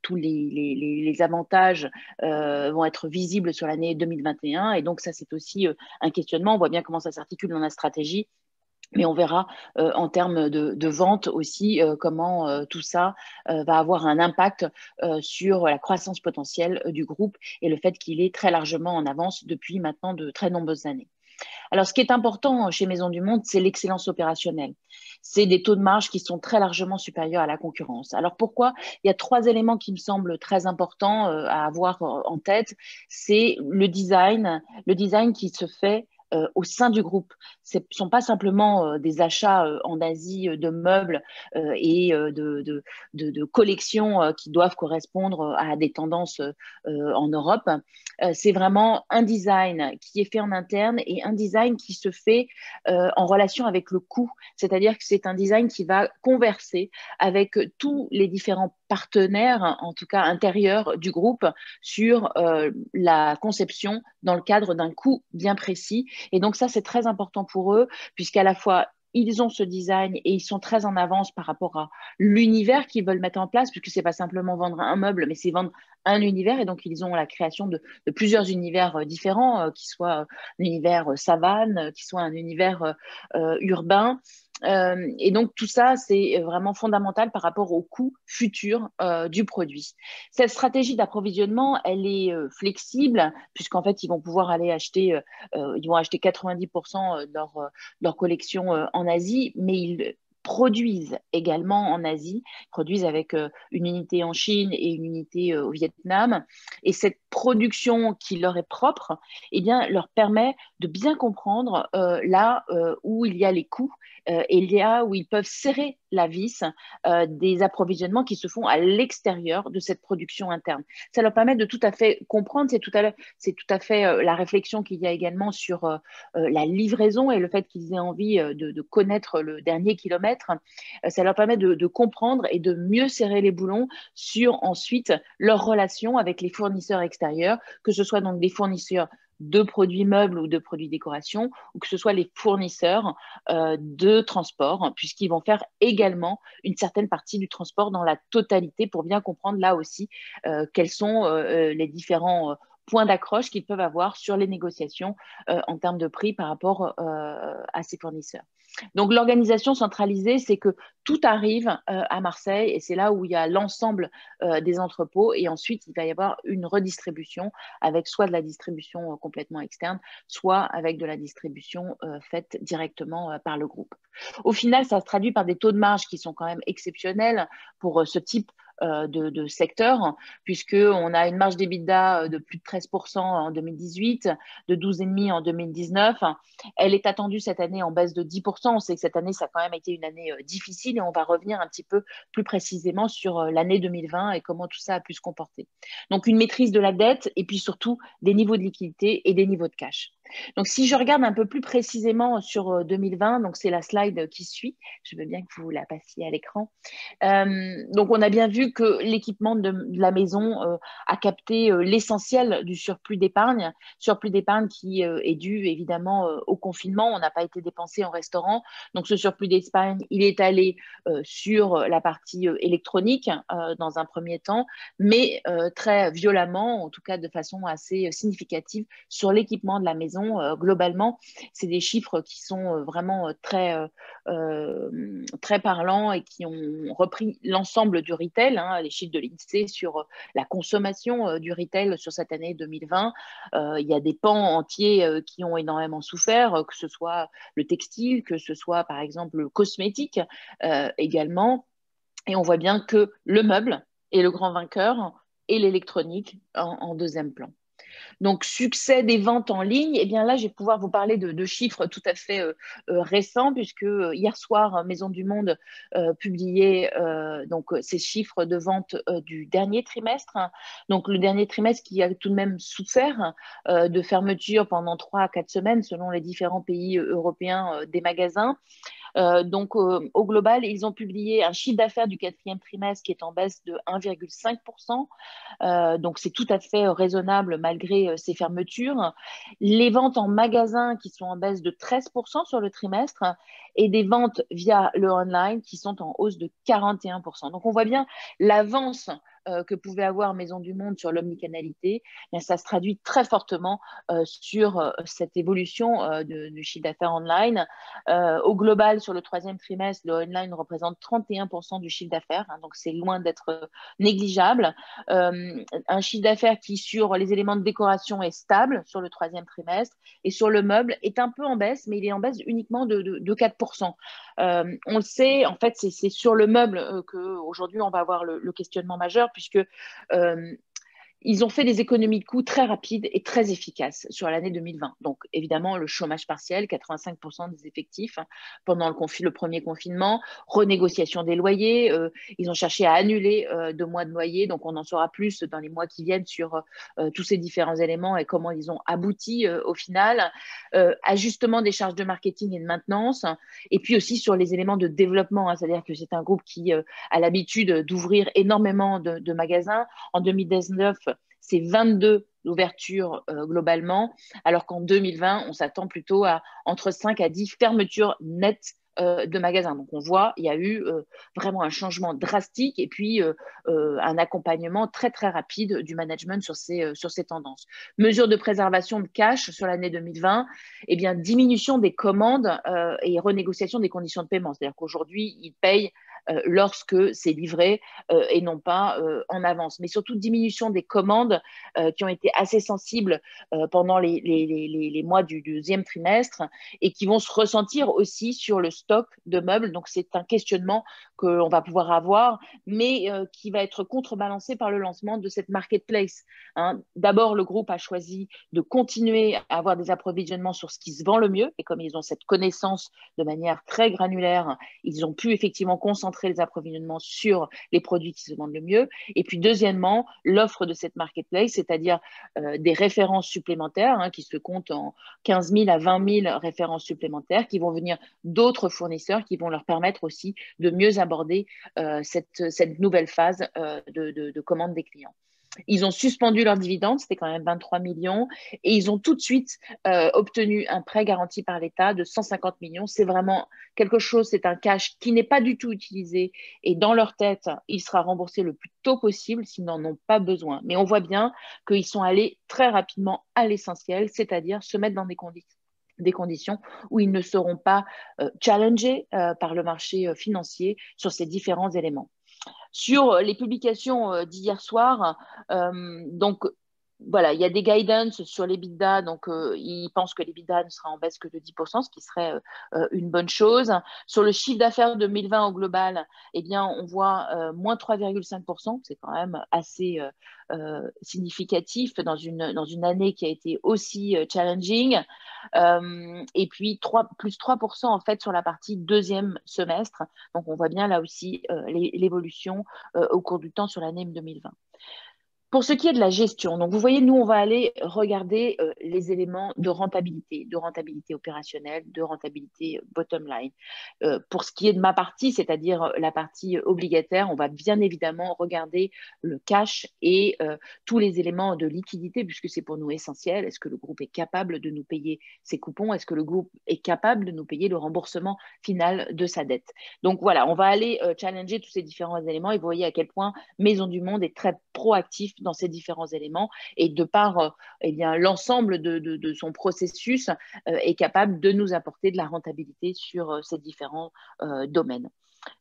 tous les, les, les avantages euh, vont être visibles sur l'année deux mille vingt et un, et donc ça c'est aussi euh, un questionnement. On voit bien comment ça s'articule dans la stratégie, mais on verra euh, en termes de, de vente aussi euh, comment euh, tout ça euh, va avoir un impact euh, sur la croissance potentielle euh, du groupe et le fait qu'il est très largement en avance depuis maintenant de très nombreuses années. Alors, ce qui est important chez Maisons du Monde, c'est l'excellence opérationnelle. C'est des taux de marge qui sont très largement supérieurs à la concurrence. Alors, pourquoi? Il y a trois éléments qui me semblent très importants à avoir en tête. C'est le design, le design qui se fait Euh, au sein du groupe. Ce ne sont pas simplement euh, des achats euh, en Asie euh, de meubles euh, et euh, de, de, de, de collections euh, qui doivent correspondre à des tendances euh, en Europe. Euh, c'est vraiment un design qui est fait en interne et un design qui se fait euh, en relation avec le coût, c'est-à-dire que c'est un design qui va converser avec tous les différents partenaires, en tout cas intérieurs du groupe, sur euh, la conception dans le cadre d'un coût bien précis. Et donc ça, c'est très important pour eux, puisqu'à la fois, ils ont ce design et ils sont très en avance par rapport à l'univers qu'ils veulent mettre en place, puisque ce n'est pas simplement vendre un meuble, mais c'est vendre un univers. Et donc, ils ont la création de, de plusieurs univers différents, euh, qui soit euh, un univers euh, savane, euh, qui soit un univers euh, euh, urbain. Euh, et donc, tout ça, c'est vraiment fondamental par rapport au coût futur euh, du produit. Cette stratégie d'approvisionnement, elle est euh, flexible, puisqu'en fait, ils vont pouvoir aller acheter, euh, ils vont acheter quatre-vingt-dix pour cent de leur, leur collection euh, en Asie, mais ils produisent également en Asie, produisent avec euh, une unité en Chine et une unité euh, au Vietnam. Et cette production qui leur est propre, eh bien, leur permet de bien comprendre euh, là euh, où il y a les coûts euh, et il y a où ils peuvent serrer la vis euh, des approvisionnements qui se font à l'extérieur de cette production interne. Ça leur permet de tout à fait comprendre, c'est tout à, c'est tout à fait euh, la réflexion qu'il y a également sur euh, la livraison et le fait qu'ils aient envie euh, de, de connaître le dernier kilomètre. Euh, ça leur permet de, de comprendre et de mieux serrer les boulons sur ensuite leur relation avec les fournisseurs extérieurs, que ce soit donc des fournisseurs de produits meubles ou de produits décoration, ou que ce soit les fournisseurs euh, de transport, puisqu'ils vont faire également une certaine partie du transport dans la totalité pour bien comprendre là aussi euh, quels sont euh, les différents euh, points d'accroche qu'ils peuvent avoir sur les négociations euh, en termes de prix par rapport euh, à ces fournisseurs. Donc l'organisation centralisée, c'est que tout arrive euh, à Marseille et c'est là où il y a l'ensemble euh, des entrepôts et ensuite il va y avoir une redistribution avec soit de la distribution euh, complètement externe, soit avec de la distribution euh, faite directement euh, par le groupe. Au final, ça se traduit par des taux de marge qui sont quand même exceptionnels pour euh, ce type euh, de, de secteur, puisqu'on a une marge d'EBITDA de plus de treize pour cent en deux mille dix-huit, de douze virgule cinq pour cent en deux mille dix-neuf. Elle est attendue cette année en baisse de dix pour cent. On sait que cette année, ça a quand même été une année difficile et on va revenir un petit peu plus précisément sur l'année deux mille vingt et comment tout ça a pu se comporter. Donc, une maîtrise de la dette et puis surtout des niveaux de liquidité et des niveaux de cash. Donc, si je regarde un peu plus précisément sur deux mille vingt, donc c'est la slide qui suit, je veux bien que vous la passiez à l'écran. Euh, donc, on a bien vu que l'équipement de, de la maison euh, a capté euh, l'essentiel du surplus d'épargne, surplus d'épargne qui euh, est dû évidemment euh, au confinement, on n'a pas été dépensé en restaurant. Donc, ce surplus d'épargne, il est allé euh, sur la partie euh, électronique euh, dans un premier temps, mais euh, très violemment, en tout cas de façon assez euh, significative, sur l'équipement de la maison. Euh, globalement, c'est des chiffres qui sont euh, vraiment euh, très, euh, euh, très parlants et qui ont repris l'ensemble du retail, hein, les chiffres de l'I N S E E sur euh, la consommation euh, du retail sur cette année deux mille vingt. Euh, il y a des pans entiers euh, qui ont énormément souffert, euh, que ce soit le textile, que ce soit par exemple le cosmétique euh, également. Et on voit bien que le meuble est le grand vainqueur et l'électronique en, en deuxième plan. Donc, succès des ventes en ligne, eh bien là, je vais pouvoir vous parler de, de chiffres tout à fait euh, euh, récents, puisque euh, hier soir, Maison du Monde euh, publiait euh, donc, ces chiffres de vente euh, du dernier trimestre. Donc, le dernier trimestre qui a tout de même souffert euh, de fermeture pendant trois à quatre semaines, selon les différents pays européens euh, des magasins. Euh, donc, euh, au global, ils ont publié un chiffre d'affaires du quatrième trimestre qui est en baisse de un virgule cinq pour cent. Euh, donc, c'est tout à fait euh, raisonnable malgré euh, ces fermetures. Les ventes en magasin qui sont en baisse de treize pour cent sur le trimestre et des ventes via le online qui sont en hausse de quarante et un pour cent. Donc, on voit bien l'avance euh, que pouvait avoir Maison du Monde sur l'omnicanalité. Bien, ça se traduit très fortement euh, sur euh, cette évolution euh, de, du chiffre d'affaires online. Euh, au global, sur le troisième trimestre, le online représente trente et un pour cent du chiffre d'affaires, hein, donc c'est loin d'être négligeable. Euh, un chiffre d'affaires qui, sur les éléments de décoration, est stable sur le troisième trimestre et sur le meuble est un peu en baisse, mais il est en baisse uniquement de, de, de quatre pour cent. Euh, on le sait, en fait, c'est sur le meuble euh, qu'aujourd'hui on va avoir le, le questionnement majeur, puisque euh, ils ont fait des économies de coûts très rapides et très efficaces sur l'année deux mille vingt. Donc, évidemment, le chômage partiel, quatre-vingt-cinq pour cent des effectifs hein, pendant le, confi le premier confinement, renégociation des loyers. Euh, ils ont cherché à annuler euh, deux mois de loyer. Donc, on en saura plus dans les mois qui viennent sur euh, tous ces différents éléments et comment ils ont abouti euh, au final. Euh, ajustement des charges de marketing et de maintenance. Et puis aussi sur les éléments de développement. Hein, c'est-à-dire que c'est un groupe qui euh, a l'habitude d'ouvrir énormément de, de magasins. En deux mille dix-neuf, c'est vingt-deux ouvertures euh, globalement, alors qu'en deux mille vingt, on s'attend plutôt à entre cinq à dix fermetures nettes euh, de magasins. Donc, on voit, il y a eu euh, vraiment un changement drastique et puis euh, euh, un accompagnement très, très rapide du management sur ces, euh, sur ces tendances. Mesures de préservation de cash sur l'année deux mille vingt, eh bien, diminution des commandes euh, et renégociation des conditions de paiement. C'est-à-dire qu'aujourd'hui, ils payent Euh, lorsque c'est livré euh, et non pas euh, en avance. Mais surtout, diminution des commandes euh, qui ont été assez sensibles euh, pendant les, les, les, les mois du deuxième trimestre et qui vont se ressentir aussi sur le stock de meubles. Donc, c'est un questionnement que l'on va pouvoir avoir, mais euh, qui va être contrebalancé par le lancement de cette marketplace. Hein. D'abord, le groupe a choisi de continuer à avoir des approvisionnements sur ce qui se vend le mieux, et comme ils ont cette connaissance de manière très granulaire, ils ont pu effectivement concentrer les approvisionnements sur les produits qui se vendent le mieux. Et puis deuxièmement, l'offre de cette marketplace, c'est-à-dire euh, des références supplémentaires, hein, qui se comptent en quinze mille à vingt mille références supplémentaires, qui vont venir d'autres fournisseurs, qui vont leur permettre aussi de mieux aborder euh, cette, cette nouvelle phase euh, de, de, de commande des clients. Ils ont suspendu leurs dividendes, c'était quand même vingt-trois millions, et ils ont tout de suite euh, obtenu un prêt garanti par l'État de cent cinquante millions. C'est vraiment quelque chose, c'est un cash qui n'est pas du tout utilisé, et dans leur tête, il sera remboursé le plus tôt possible s'ils n'en ont pas besoin. Mais on voit bien qu'ils sont allés très rapidement à l'essentiel, c'est-à-dire se mettre dans des conditions. des conditions où ils ne seront pas euh, challengés euh, par le marché euh, financier sur ces différents éléments. Sur les publications euh, d'hier soir, euh, donc voilà, il y a des guidance sur l'EBITDA, donc euh, ils pensent que l'EBITDA ne sera en baisse que de dix pour cent, ce qui serait euh, une bonne chose. Sur le chiffre d'affaires deux mille vingt au global, eh bien, on voit euh, moins trois virgule cinq pour cent, c'est quand même assez euh, euh, significatif dans une, dans une année qui a été aussi euh, challenging. Euh, et puis trois, plus trois pour cent en fait sur la partie deuxième semestre. Donc on voit bien là aussi euh, l'évolution euh, au cours du temps sur l'année deux mille vingt. Pour ce qui est de la gestion, donc vous voyez, nous, on va aller regarder euh, les éléments de rentabilité, de rentabilité opérationnelle, de rentabilité bottom line. Euh, pour ce qui est de ma partie, c'est-à-dire la partie obligataire, on va bien évidemment regarder le cash et euh, tous les éléments de liquidité, puisque c'est pour nous essentiel. Est-ce que le groupe est capable de nous payer ses coupons? Est-ce que le groupe est capable de nous payer le remboursement final de sa dette? Donc voilà, on va aller euh, challenger tous ces différents éléments, et vous voyez à quel point Maisons du Monde est très proactif dans ces différents éléments, et de par euh, eh bien, l'ensemble de, de, de son processus euh, est capable de nous apporter de la rentabilité sur euh, ces différents euh, domaines.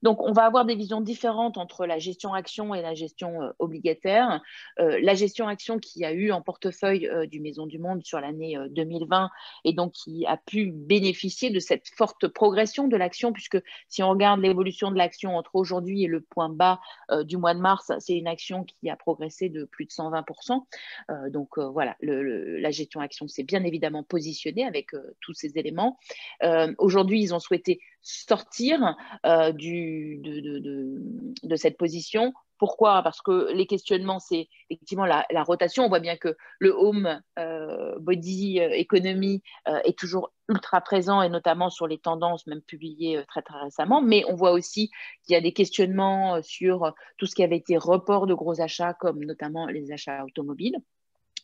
Donc, on va avoir des visions différentes entre la gestion action et la gestion euh, obligataire. Euh, la gestion action qui a eu en portefeuille euh, du Maison du Monde sur l'année euh, deux mille vingt, et donc qui a pu bénéficier de cette forte progression de l'action, puisque si on regarde l'évolution de l'action entre aujourd'hui et le point bas euh, du mois de mars, c'est une action qui a progressé de plus de cent vingt pour cent. Euh, donc, euh, voilà, le, le, la gestion action s'est bien évidemment positionnée avec euh, tous ces éléments. Euh, aujourd'hui, ils ont souhaité sortir euh, du, de, de, de, de cette position. Pourquoi? Parce que les questionnements, c'est effectivement la, la rotation. On voit bien que le home euh, body euh, economy euh, est toujours ultra présent, et notamment sur les tendances même publiées euh, très, très récemment. Mais on voit aussi qu'il y a des questionnements sur tout ce qui avait été report de gros achats, comme notamment les achats automobiles.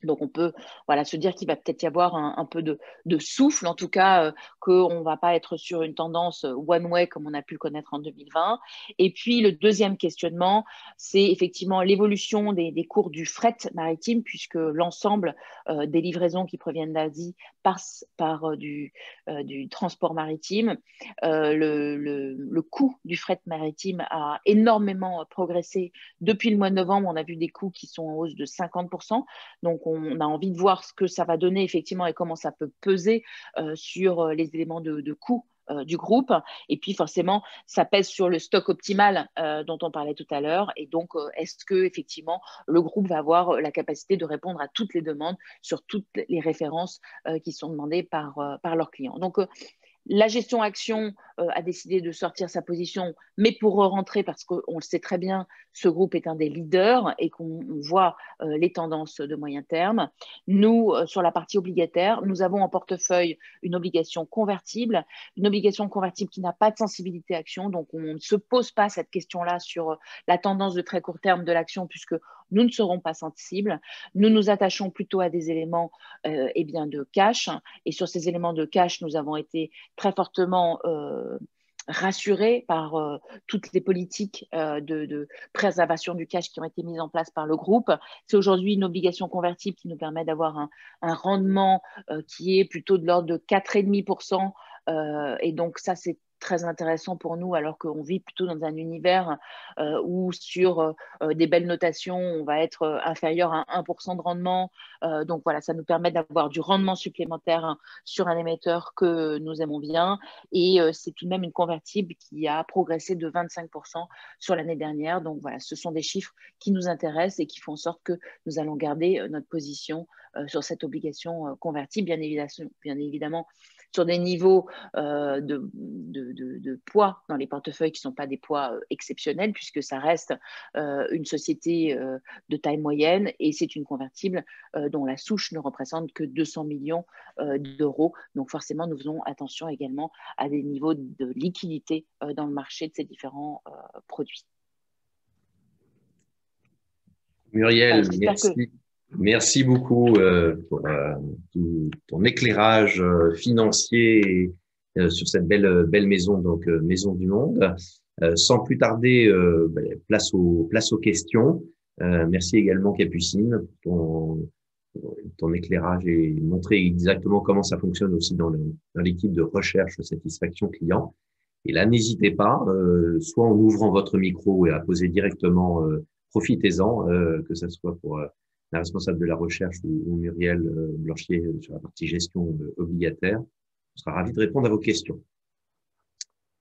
Donc, on peut voilà, se dire qu'il va peut-être y avoir un, un peu de, de souffle, en tout cas, euh, qu'on ne va pas être sur une tendance one-way comme on a pu le connaître en deux mille vingt. Et puis, le deuxième questionnement, c'est effectivement l'évolution des, des cours du fret maritime, puisque l'ensemble euh, des livraisons qui proviennent d'Asie passe par euh, du, euh, du transport maritime. Euh, le, le, le coût du fret maritime a énormément progressé. Depuis le mois de novembre, on a vu des coûts qui sont en hausse de cinquante pour cent. Donc, on on a envie de voir ce que ça va donner effectivement et comment ça peut peser euh, sur les éléments de, de coût euh, du groupe. Et puis forcément, ça pèse sur le stock optimal euh, dont on parlait tout à l'heure. Et donc, euh, est-ce que effectivement le groupe va avoir la capacité de répondre à toutes les demandes sur toutes les références euh, qui sont demandées par, euh, par leurs clients. Donc, euh, la gestion action euh, a décidé de sortir sa position, mais pour rentrer, parce qu'on le sait très bien, ce groupe est un des leaders et qu'on voit euh, les tendances de moyen terme. Nous, euh, sur la partie obligataire, nous avons en portefeuille une obligation convertible, une obligation convertible qui n'a pas de sensibilité action, donc on ne se pose pas cette question-là sur la tendance de très court terme de l'action, puisque nous ne serons pas sensibles. Nous nous attachons plutôt à des éléments euh, eh bien de cash, et sur ces éléments de cash, nous avons été très fortement euh, rassurés par euh, toutes les politiques euh, de, de préservation du cash qui ont été mises en place par le groupe. C'est aujourd'hui une obligation convertible qui nous permet d'avoir un, un rendement euh, qui est plutôt de l'ordre de quatre virgule cinq pour cent, euh, et donc ça, c'est très intéressant pour nous, alors qu'on vit plutôt dans un univers euh, où sur euh, des belles notations, on va être inférieur à un pour cent de rendement. Euh, donc voilà, ça nous permet d'avoir du rendement supplémentaire sur un émetteur que nous aimons bien. Et euh, c'est tout de même une convertible qui a progressé de vingt-cinq pour cent sur l'année dernière. Donc voilà, ce sont des chiffres qui nous intéressent et qui font en sorte que nous allons garder notre position euh, sur cette obligation euh, convertible, bien évidemment, bien évidemment sur des niveaux euh, de, de, de, de poids dans les portefeuilles qui ne sont pas des poids euh, exceptionnels, puisque ça reste euh, une société euh, de taille moyenne et c'est une convertible euh, dont la souche ne représente que deux cents millions euh, d'euros. Donc forcément, nous faisons attention également à des niveaux de liquidité euh, dans le marché de ces différents euh, produits. Muriel, enfin, merci. Que... Merci beaucoup euh, pour euh, ton éclairage euh, financier euh, sur cette belle belle maison, donc euh, Maison du Monde. Euh, sans plus tarder, euh, ben, place aux place aux questions. Euh, merci également Capucine pour ton, ton éclairage et montrer exactement comment ça fonctionne aussi dans le, dans l'équipe de recherche satisfaction client. Et là, n'hésitez pas, euh, soit en ouvrant votre micro et à poser directement, euh, profitez-en, euh, que ça soit pour euh, la responsable de la recherche ou Muriel Blanchier sur la partie gestion obligataire. On sera ravis de répondre à vos questions.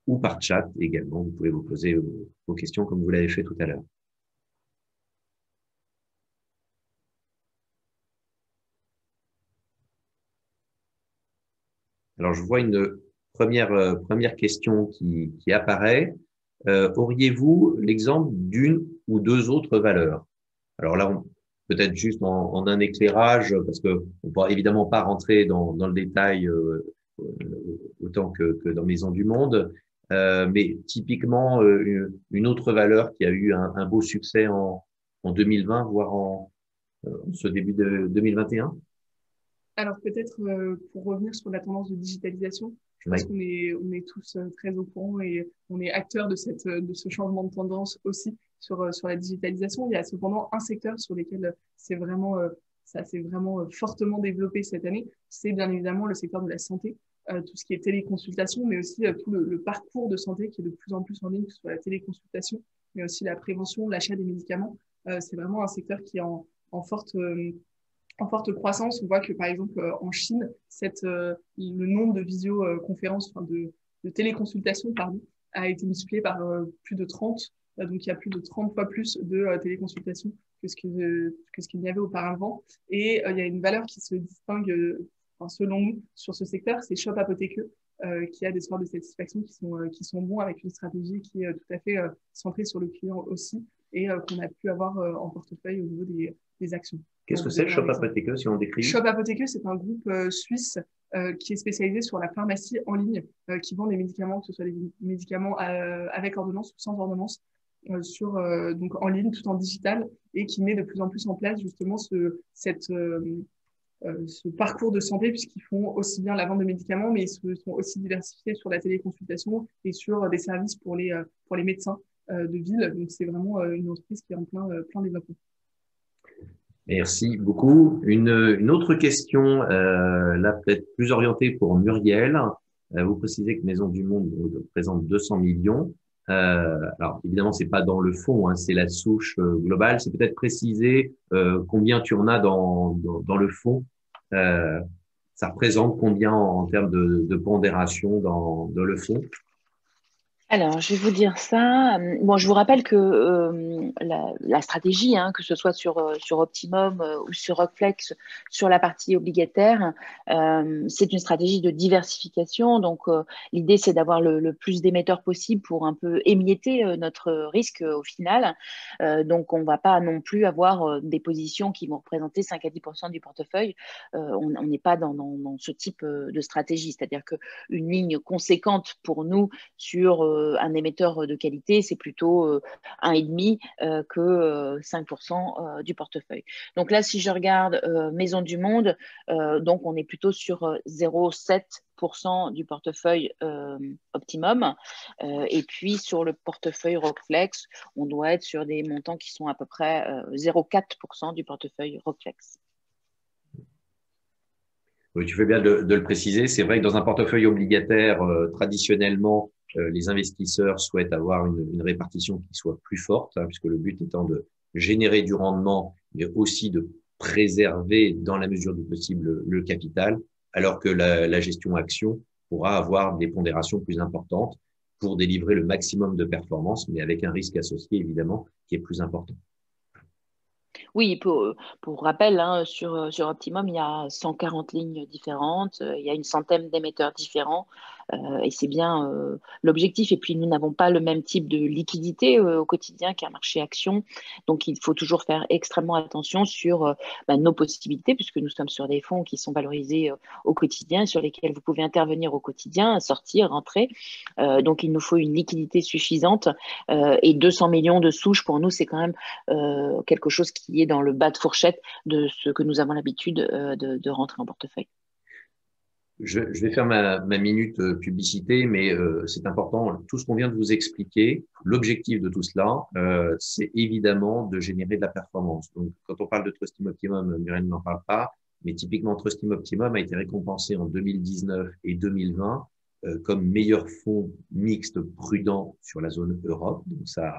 Ou par chat également, vous pouvez vous poser vos questions comme vous l'avez fait tout à l'heure. Alors, je vois une première, euh, première question qui, qui apparaît. Euh, auriez-vous l'exemple d'une ou deux autres valeurs? Alors là, on peut-être juste en, en un éclairage, parce qu'on ne pourra évidemment pas rentrer dans, dans le détail euh, autant que, que dans Maison du Monde, euh, mais typiquement euh, une autre valeur qui a eu un, un beau succès en, en deux mille vingt, voire en euh, ce début de deux mille vingt et un. Alors peut-être euh, pour revenir sur la tendance de digitalisation, je pense qu'on est, on est tous très au courant et on est acteurs de, cette, de ce changement de tendance aussi sur, sur la digitalisation. Il y a cependant un secteur sur lequel c'est vraiment, ça s'est vraiment fortement développé cette année, c'est bien évidemment le secteur de la santé, tout ce qui est téléconsultation, mais aussi tout le, le parcours de santé qui est de plus en plus en ligne, que ce soit la téléconsultation, mais aussi la prévention, l'achat des médicaments. C'est vraiment un secteur qui est en, en forte... En forte croissance. On voit que, par exemple, euh, en Chine, cette, euh, le nombre de visioconférences, enfin de, de téléconsultations, pardon, a été multiplié par euh, plus de trente. Euh, donc, il y a plus de trente fois plus de euh, téléconsultations que ce qu'il euh, qu y avait auparavant. Et euh, il y a une valeur qui se distingue, euh, enfin, selon nous, sur ce secteur, c'est Shop Apotheke, euh, qui a des scores de satisfaction qui sont, euh, qui sont bons, avec une stratégie qui est euh, tout à fait euh, centrée sur le client aussi, et euh, qu'on a pu avoir euh, en portefeuille au niveau des, des actions. Qu'est-ce que c'est Shop Apotheke, si on décrit? Shop Apotheke, c'est un groupe euh, suisse euh, qui est spécialisé sur la pharmacie en ligne, euh, qui vend des médicaments, que ce soit des médicaments euh, avec ordonnance ou sans ordonnance, euh, sur, euh, donc en ligne, tout en digital, et qui met de plus en plus en place justement ce, cette, euh, euh, ce parcours de santé, puisqu'ils font aussi bien la vente de médicaments, mais ils se sont aussi diversifiés sur la téléconsultation et sur euh, des services pour les, euh, pour les médecins euh, de ville. Donc c'est vraiment euh, une entreprise qui est en plein, euh, plein développement. Merci beaucoup. Une, une autre question, euh, là peut-être plus orientée pour Muriel. Euh, vous précisez que Maison du Monde représente deux cents millions. Euh, alors évidemment, c'est pas dans le fond, hein, c'est la souche euh, globale. C'est peut-être préciser euh, combien tu en as dans, dans, dans le fond. Euh, ça représente combien en, en termes de, de pondération dans, dans le fond? Alors, je vais vous dire ça. Bon, je vous rappelle que euh, la, la stratégie, hein, que ce soit sur, sur Optimum euh, ou sur Rockflex, sur la partie obligataire, euh, c'est une stratégie de diversification. Donc, euh, l'idée, c'est d'avoir le, le plus d'émetteurs possible pour un peu émietter euh, notre risque euh, au final. Euh, donc, on ne va pas non plus avoir euh, des positions qui vont représenter cinq à dix pour cent du portefeuille. Euh, on n'est pas dans, dans, dans ce type euh, de stratégie. C'est-à-dire qu'une ligne conséquente pour nous sur... Euh, un émetteur de qualité, c'est plutôt un virgule cinq pour cent que cinq pour cent du portefeuille. Donc là, si je regarde Maison du Monde, donc on est plutôt sur zéro virgule sept pour cent du portefeuille Optimum. Et puis, sur le portefeuille Rockflex, on doit être sur des montants qui sont à peu près zéro virgule quatre pour cent du portefeuille Rockflex. Oui, tu fais bien de, de le préciser. C'est vrai que dans un portefeuille obligataire, euh, traditionnellement, euh, les investisseurs souhaitent avoir une, une répartition qui soit plus forte, hein, puisque le but étant de générer du rendement, mais aussi de préserver dans la mesure du possible le, le capital, alors que la, la gestion action pourra avoir des pondérations plus importantes pour délivrer le maximum de performance, mais avec un risque associé évidemment qui est plus important. Oui, pour, pour rappel, hein, sur, sur Optimum, il y a cent quarante lignes différentes, il y a une centaine d'émetteurs différents, euh, et c'est bien euh, l'objectif. Et puis, nous n'avons pas le même type de liquidité euh, au quotidien qu'un marché action, donc il faut toujours faire extrêmement attention sur euh, bah, nos possibilités, puisque nous sommes sur des fonds qui sont valorisés euh, au quotidien, sur lesquels vous pouvez intervenir au quotidien, sortir, rentrer. Euh, donc, il nous faut une liquidité suffisante, euh, et deux cents millions de souches, pour nous, c'est quand même euh, quelque chose qui est dans le bas de fourchette de ce que nous avons l'habitude de, de rentrer en portefeuille. Je, je vais faire ma, ma minute publicité, mais euh, c'est important, tout ce qu'on vient de vous expliquer, l'objectif de tout cela, euh, c'est évidemment de générer de la performance. Donc, quand on parle de Trust Team Optimum, Muriel n'en parle pas, mais typiquement Trust Team Optimum a été récompensé en deux mille dix-neuf et deux mille vingt euh, comme meilleur fonds mixte prudent sur la zone Europe. Donc, ça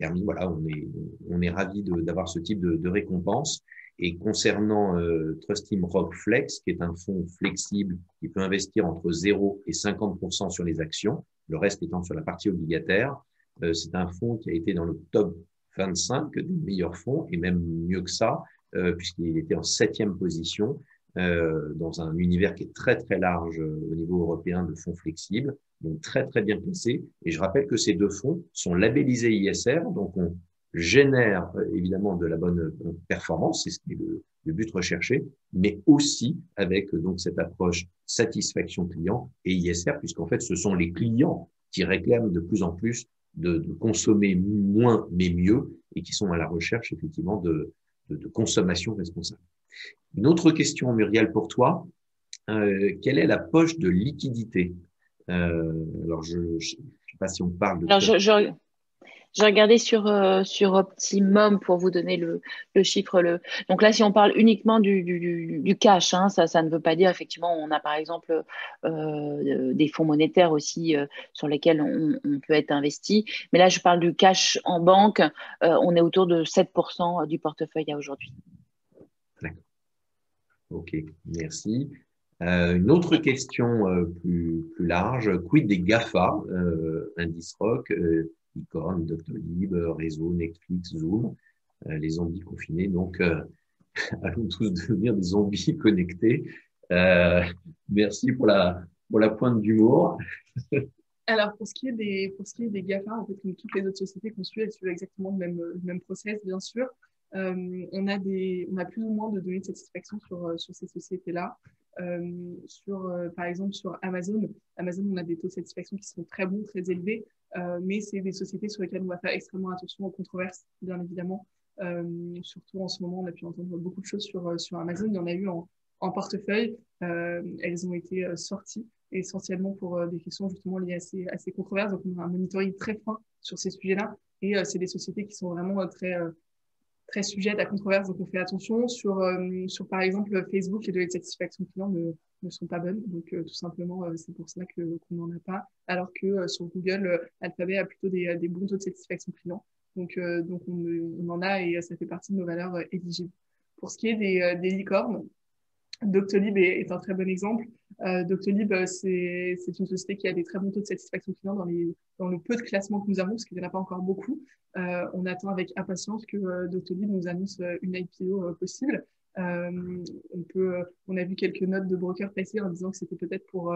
Voilà, on est, on est ravis d'avoir ce type de, de récompense. Et concernant euh, Trust Team Rock Flex, qui est un fonds flexible qui peut investir entre zéro et cinquante pour cent sur les actions, le reste étant sur la partie obligataire, euh, c'est un fonds qui a été dans le top vingt-cinq des meilleurs fonds, et même mieux que ça, euh, puisqu'il était en septième position euh, dans un univers qui est très très large euh, au niveau européen de fonds flexibles. Donc, très, très bien placé. Et je rappelle que ces deux fonds sont labellisés I S R, donc on génère évidemment de la bonne performance, c'est ce qui est le, le but recherché, mais aussi avec donc cette approche satisfaction client et I S R, puisqu'en fait, ce sont les clients qui réclament de plus en plus de, de consommer moins mais mieux et qui sont à la recherche effectivement de, de, de consommation responsable. Une autre question, Muriel, pour toi, euh, quelle est la poche de liquidité ? Euh, alors, je ne sais pas si on parle de… Alors, je, je, j'ai regardé sur, euh, sur Optimum pour vous donner le, le chiffre. Le... Donc là, si on parle uniquement du, du, du cash, hein, ça, ça ne veut pas dire… Effectivement, on a par exemple euh, des fonds monétaires aussi euh, sur lesquels on, on peut être investi. Mais là, je parle du cash en banque. Euh, on est autour de sept pour cent du portefeuille à aujourd'hui. D'accord. OK, merci. Euh, une autre question euh, plus, plus large, quid des GAFA, euh, Indisrock, euh, Icon, Doctolib, Réseau, Netflix, Zoom, euh, les zombies confinés, donc euh, allons tous devenir des zombies connectés. Euh, merci pour la, pour la pointe d'humour. Alors, pour ce qui est des, pour ce qui est des GAFA, en fait, comme toutes les autres sociétés qu'on suit, elles suivent exactement le même, le même process, bien sûr. Euh, on, a des, on a plus ou moins de données de satisfaction sur, sur ces sociétés-là. Euh, sur, euh, par exemple, sur Amazon. Amazon, on a des taux de satisfaction qui sont très bons, très élevés, euh, mais c'est des sociétés sur lesquelles on va faire extrêmement attention aux controverses, bien évidemment. Euh, surtout en ce moment, on a pu entendre beaucoup de choses sur, sur Amazon. Il y en a eu en, en portefeuille. Euh, elles ont été sorties essentiellement pour euh, des questions justement liées à ces, à ces controverses. Donc, on a un monitoring très fin sur ces sujets-là. Et euh, c'est des sociétés qui sont vraiment euh, très... Euh, très sujettes à controverse, donc on fait attention. Sur, euh, sur par exemple, Facebook, les données de satisfaction client ne, ne sont pas bonnes, donc euh, tout simplement, euh, c'est pour ça que qu'on n'en a pas, alors que euh, sur Google, euh, Alphabet a plutôt des, des bons taux de satisfaction client, donc, euh, donc on, on en a et ça fait partie de nos valeurs euh, éligibles. Pour ce qui est des, euh, des licornes, Doctolib est, est un très bon exemple. Euh, Doctolib, c'est une société qui a des très bons taux de satisfaction client dans, les, dans le peu de classement que nous avons, parce qu'il n'y en a pas encore beaucoup. Euh, on attend avec impatience que euh, Doctolib nous annonce une I P O euh, possible. Euh, on, peut, euh, on a vu quelques notes de brokers passer en disant que c'était peut-être pour,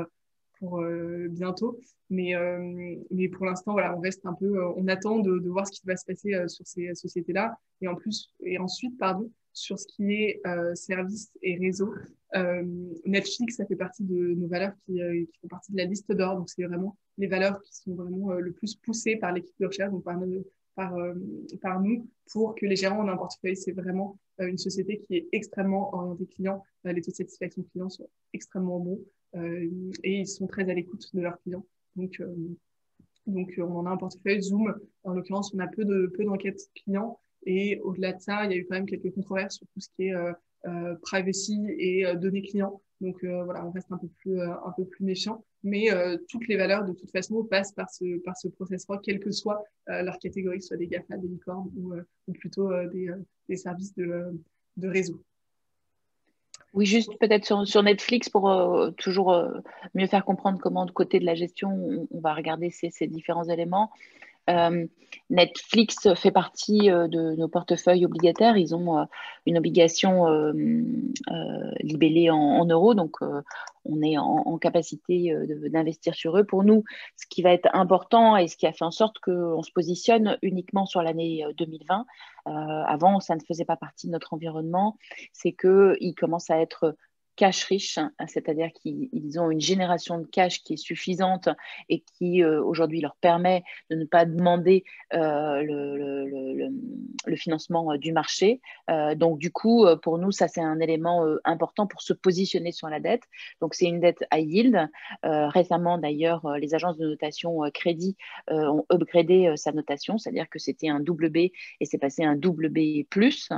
pour euh, bientôt. Mais, euh, mais pour l'instant, voilà, on reste un peu, euh, on attend de, de voir ce qui va se passer euh, sur ces sociétés-là. Et, en plus, et ensuite, pardon, sur ce qui est euh, services et réseaux. Euh, Netflix, ça fait partie de nos valeurs qui, euh, qui font partie de la liste d'or. Donc, c'est vraiment les valeurs qui sont vraiment euh, le plus poussées par l'équipe de recherche, donc par, nos, par, euh, par nous, pour que les gérants en un portefeuille. C'est vraiment euh, une société qui est extrêmement orientée client. Euh, les taux de satisfaction client sont extrêmement bons euh, et ils sont très à l'écoute de leurs clients. Donc, euh, donc on en a un portefeuille. Zoom, en l'occurrence, on a peu de, peu d'enquêtes clients. Et au-delà de ça, il y a eu quand même quelques controverses sur tout ce qui est euh, euh, privacy et euh, données clients. Donc euh, voilà, on reste un peu plus, euh, un peu plus méfiant. mais euh, toutes les valeurs, de toute façon, passent par ce, par ce process-là, quelle que soit euh, leur catégorie, soit des GAFA, des licornes ou, euh, ou plutôt euh, des, euh, des services de, euh, de réseau. Oui, juste peut-être sur, sur Netflix, pour euh, toujours euh, mieux faire comprendre comment, de côté de la gestion, on, on va regarder ces, ces différents éléments. Euh, Netflix fait partie euh, de nos portefeuilles obligataires. Ils ont euh, une obligation euh, euh, libellée en, en euros, donc euh, on est en, en capacité euh, d'investir sur eux. Pour nous, ce qui va être important et ce qui a fait en sorte qu'on se positionne uniquement sur l'année deux mille vingt, euh, avant ça ne faisait pas partie de notre environnement, c'est qu'ils commencent à être cash riche, c'est-à-dire qu'ils ont une génération de cash qui est suffisante et qui euh, aujourd'hui leur permet de ne pas demander euh, le, le, le, le financement du marché. Euh, donc du coup, pour nous, ça c'est un élément euh, important pour se positionner sur la dette. Donc c'est une dette high yield. Euh, récemment d'ailleurs, les agences de notation euh, crédit euh, ont upgradé euh, sa notation, c'est-à-dire que c'était un double B et c'est passé un double B plus.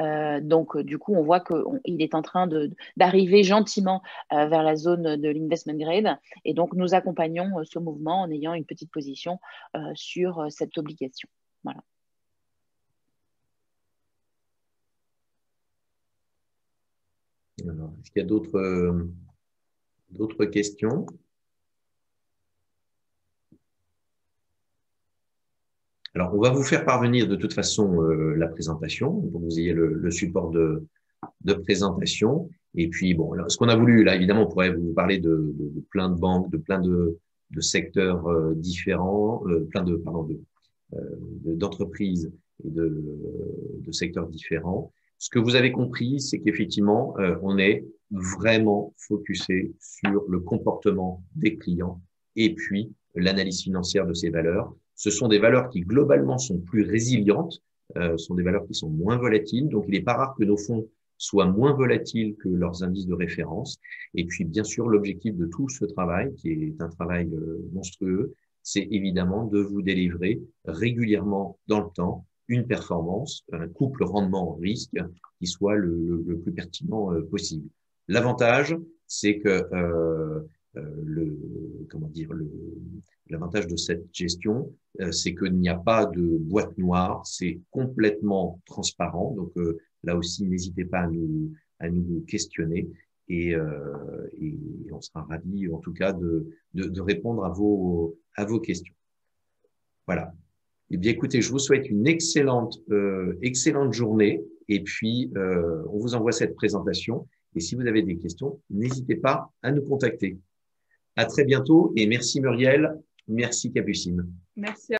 Euh, donc du coup, on voit qu'il est en train d'arriver gentiment euh, vers la zone de l'investment grade, et donc nous accompagnons euh, ce mouvement en ayant une petite position euh, sur euh, cette obligation. Voilà. Alors, est-ce qu'il y a d'autres euh, d'autres questions? Alors, on va vous faire parvenir de toute façon euh, la présentation pour que vous ayez le, le support de, de présentation. Et puis, bon, alors, ce qu'on a voulu, là, évidemment, on pourrait vous parler de, de, de plein de banques, de plein de, de secteurs euh, différents, euh, plein de, pardon, de, euh, d'entreprises et de, de secteurs différents. Ce que vous avez compris, c'est qu'effectivement, euh, on est vraiment focusé sur le comportement des clients et puis l'analyse financière de ces valeurs. Ce sont des valeurs qui, globalement, sont plus résilientes, euh, sont des valeurs qui sont moins volatiles. Donc, il n'est pas rare que nos fonds soient moins volatiles que leurs indices de référence. Et puis, bien sûr, l'objectif de tout ce travail, qui est un travail monstrueux, c'est évidemment de vous délivrer régulièrement dans le temps une performance, un couple rendement-risque qui soit le, le, le plus pertinent possible. L'avantage, c'est que euh, le comment dire le l'avantage de cette gestion, c'est qu'il n'y a pas de boîte noire, c'est complètement transparent. Donc euh, là aussi, n'hésitez pas à nous, à nous questionner et, euh, et on sera ravis, en tout cas, de, de, de répondre à vos, à vos questions. Voilà. Eh bien, écoutez, je vous souhaite une excellente, euh, excellente journée et puis euh, on vous envoie cette présentation. Et si vous avez des questions, n'hésitez pas à nous contacter. À très bientôt et merci Muriel, merci Capucine. Merci à